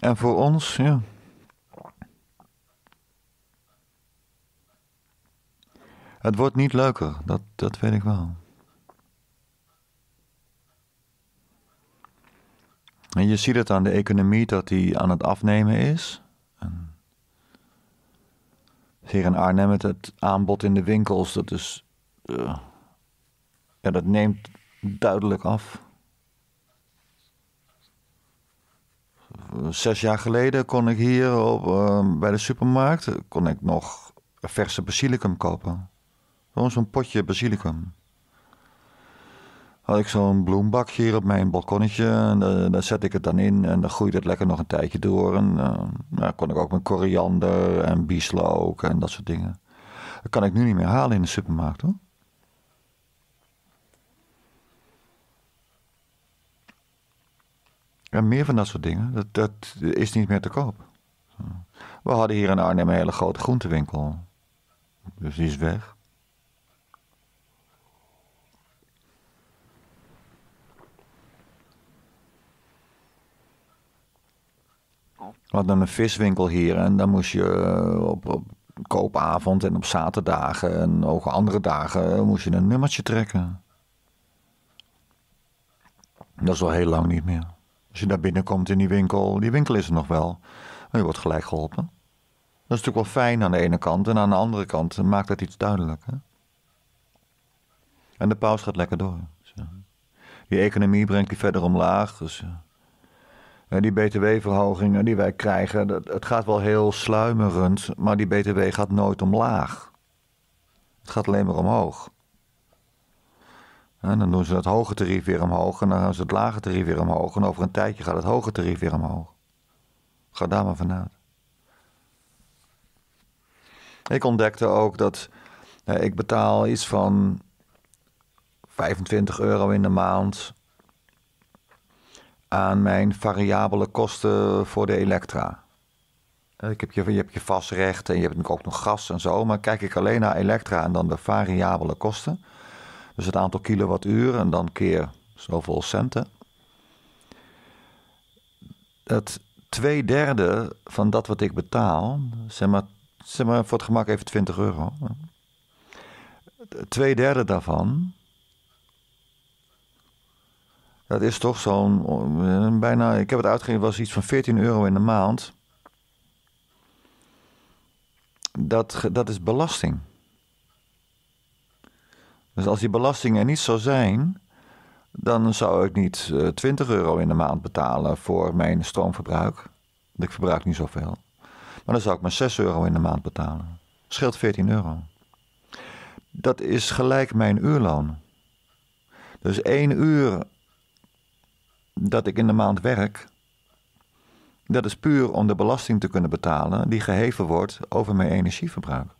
En voor ons, ja. Het wordt niet leuker, dat weet ik wel. En je ziet het aan de economie dat die aan het afnemen is. En hier in Arnhem het aanbod in de winkels, dat is... ja, dat neemt duidelijk af. 6 jaar geleden kon ik hier op, bij de supermarkt... kon ik nog verse basilicum kopen. Gewoon zo'n potje basilicum. Had ik zo'n bloembakje hier op mijn balkonnetje. En, daar zet ik het dan in en dan groeit het lekker nog een tijdje door. En daar kon ik ook met koriander en bieslook en dat soort dingen. Dat kan ik nu niet meer halen in de supermarkt, hoor. En meer van dat soort dingen. Dat is niet meer te koop. We hadden hier in Arnhem een hele grote groentewinkel. Dus die is weg. We hadden een viswinkel hier en dan moest je op koopavond en op zaterdagen en ook andere dagen moest je een nummertje trekken. Dat is al heel lang niet meer. Als je daar binnenkomt in die winkel is er nog wel. Maar je wordt gelijk geholpen. Dat is natuurlijk wel fijn aan de ene kant en aan de andere kant maakt dat iets duidelijk. Hè? En de paus gaat lekker door. Die economie brengt die verder omlaag, dus... Die btw-verhogingen die wij krijgen, het gaat wel heel sluimerend, maar die btw gaat nooit omlaag. Het gaat alleen maar omhoog. En dan doen ze dat hoge tarief weer omhoog en dan gaan ze het lage tarief weer omhoog. En over een tijdje gaat het hoge tarief weer omhoog. Ga daar maar vanuit. Ik ontdekte ook dat ik betaal iets van €25 in de maand... aan mijn variabele kosten voor de elektra. Je hebt je vastrecht en je hebt natuurlijk ook nog gas en zo... maar kijk ik alleen naar elektra en dan de variabele kosten. Dus het aantal kilowattuur en dan keer zoveel centen. Het 2/3 van dat wat ik betaal... zeg maar voor het gemak even €20... 2/3 daarvan... Dat is toch zo'n, bijna, ik heb het uitgegeven, was iets van €14 in de maand. Dat is belasting. Dus als die belastingen er niet zou zijn, dan zou ik niet €20 in de maand betalen voor mijn stroomverbruik. Want ik verbruik niet zoveel. Maar dan zou ik maar €6 in de maand betalen. Scheelt €14. Dat is gelijk mijn uurloon. Dus 1 uur... dat ik in de maand werk, dat is puur om de belasting te kunnen betalen die geheven wordt over mijn energieverbruik.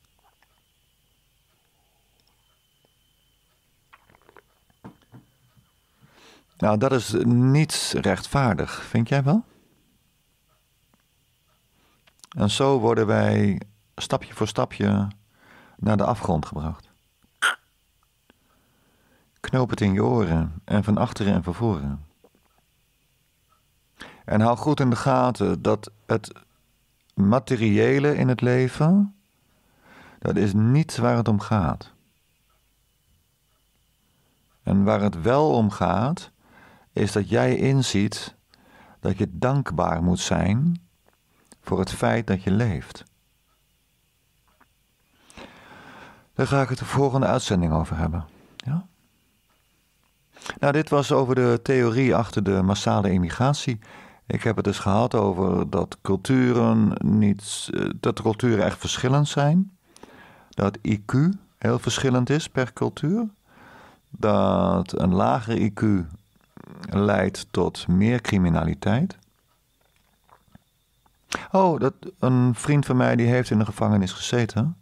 Nou, dat is niet rechtvaardig, vind jij wel? En zo worden wij stapje voor stapje naar de afgrond gebracht. Knoop het in je oren en van achteren en van voren. En hou goed in de gaten dat het materiële in het leven, dat is niet waar het om gaat. En waar het wel om gaat, is dat jij inziet dat je dankbaar moet zijn voor het feit dat je leeft. Daar ga ik het de volgende uitzending over hebben. Ja? Nou, dit was over de theorie achter de massale immigratie. Ik heb het dus gehad over dat culturen echt verschillend zijn. Dat IQ heel verschillend is per cultuur. Dat een lager IQ leidt tot meer criminaliteit. Oh, een vriend van mij die heeft in de gevangenis gezeten.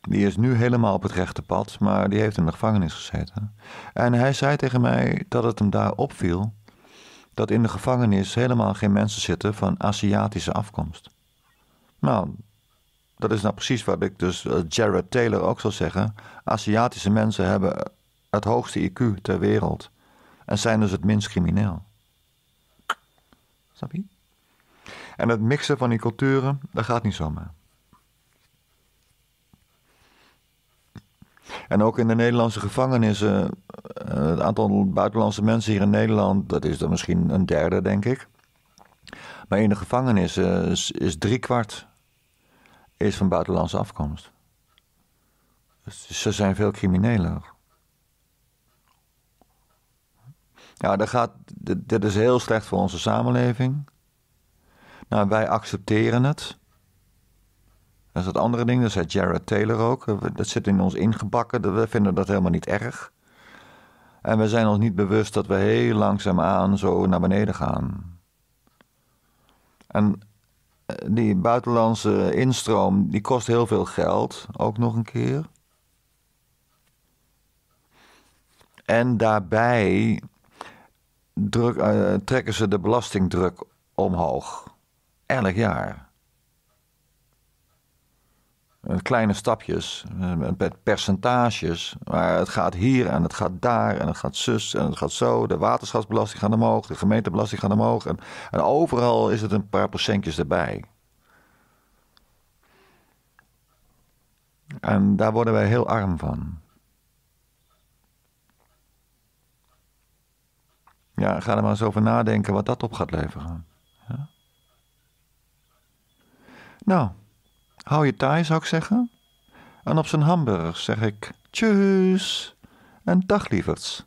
Die is nu helemaal op het rechte pad, maar die heeft in de gevangenis gezeten. En hij zei tegen mij dat het hem daar opviel... dat in de gevangenis helemaal geen mensen zitten van Aziatische afkomst. Nou, dat is nou precies wat ik dus Jared Taylor ook zou zeggen. Aziatische mensen hebben het hoogste IQ ter wereld. En zijn dus het minst crimineel. Snap je? En het mixen van die culturen, dat gaat niet zomaar. En ook in de Nederlandse gevangenissen Het aantal buitenlandse mensen hier in Nederland, dat is er misschien een derde, denk ik. Maar in de gevangenis is 3/4 is van buitenlandse afkomst. Dus ze zijn veel criminelen. Ja, dit is heel slecht voor onze samenleving. Nou, wij accepteren het. Dat is het andere ding, dat zei Jared Taylor ook. Dat zit in ons ingebakken, we vinden dat helemaal niet erg. En we zijn ons niet bewust dat we heel langzaamaan zo naar beneden gaan. En die buitenlandse instroom, die kost heel veel geld, ook nog een keer. En daarbij trekken ze de belastingdruk omhoog. Elk jaar. Kleine stapjes, met percentages. Maar het gaat hier en het gaat daar en het gaat zus en het gaat zo. De waterschapsbelasting gaat omhoog, de gemeentebelasting gaat omhoog. En overal is het een paar procentjes erbij. En daar worden wij heel arm van. Ja, ga er maar eens over nadenken wat dat op gaat leveren. Ja? Nou, hou je taai, zou ik zeggen. En op zijn hamburgers zeg ik tjus en dag lieverds.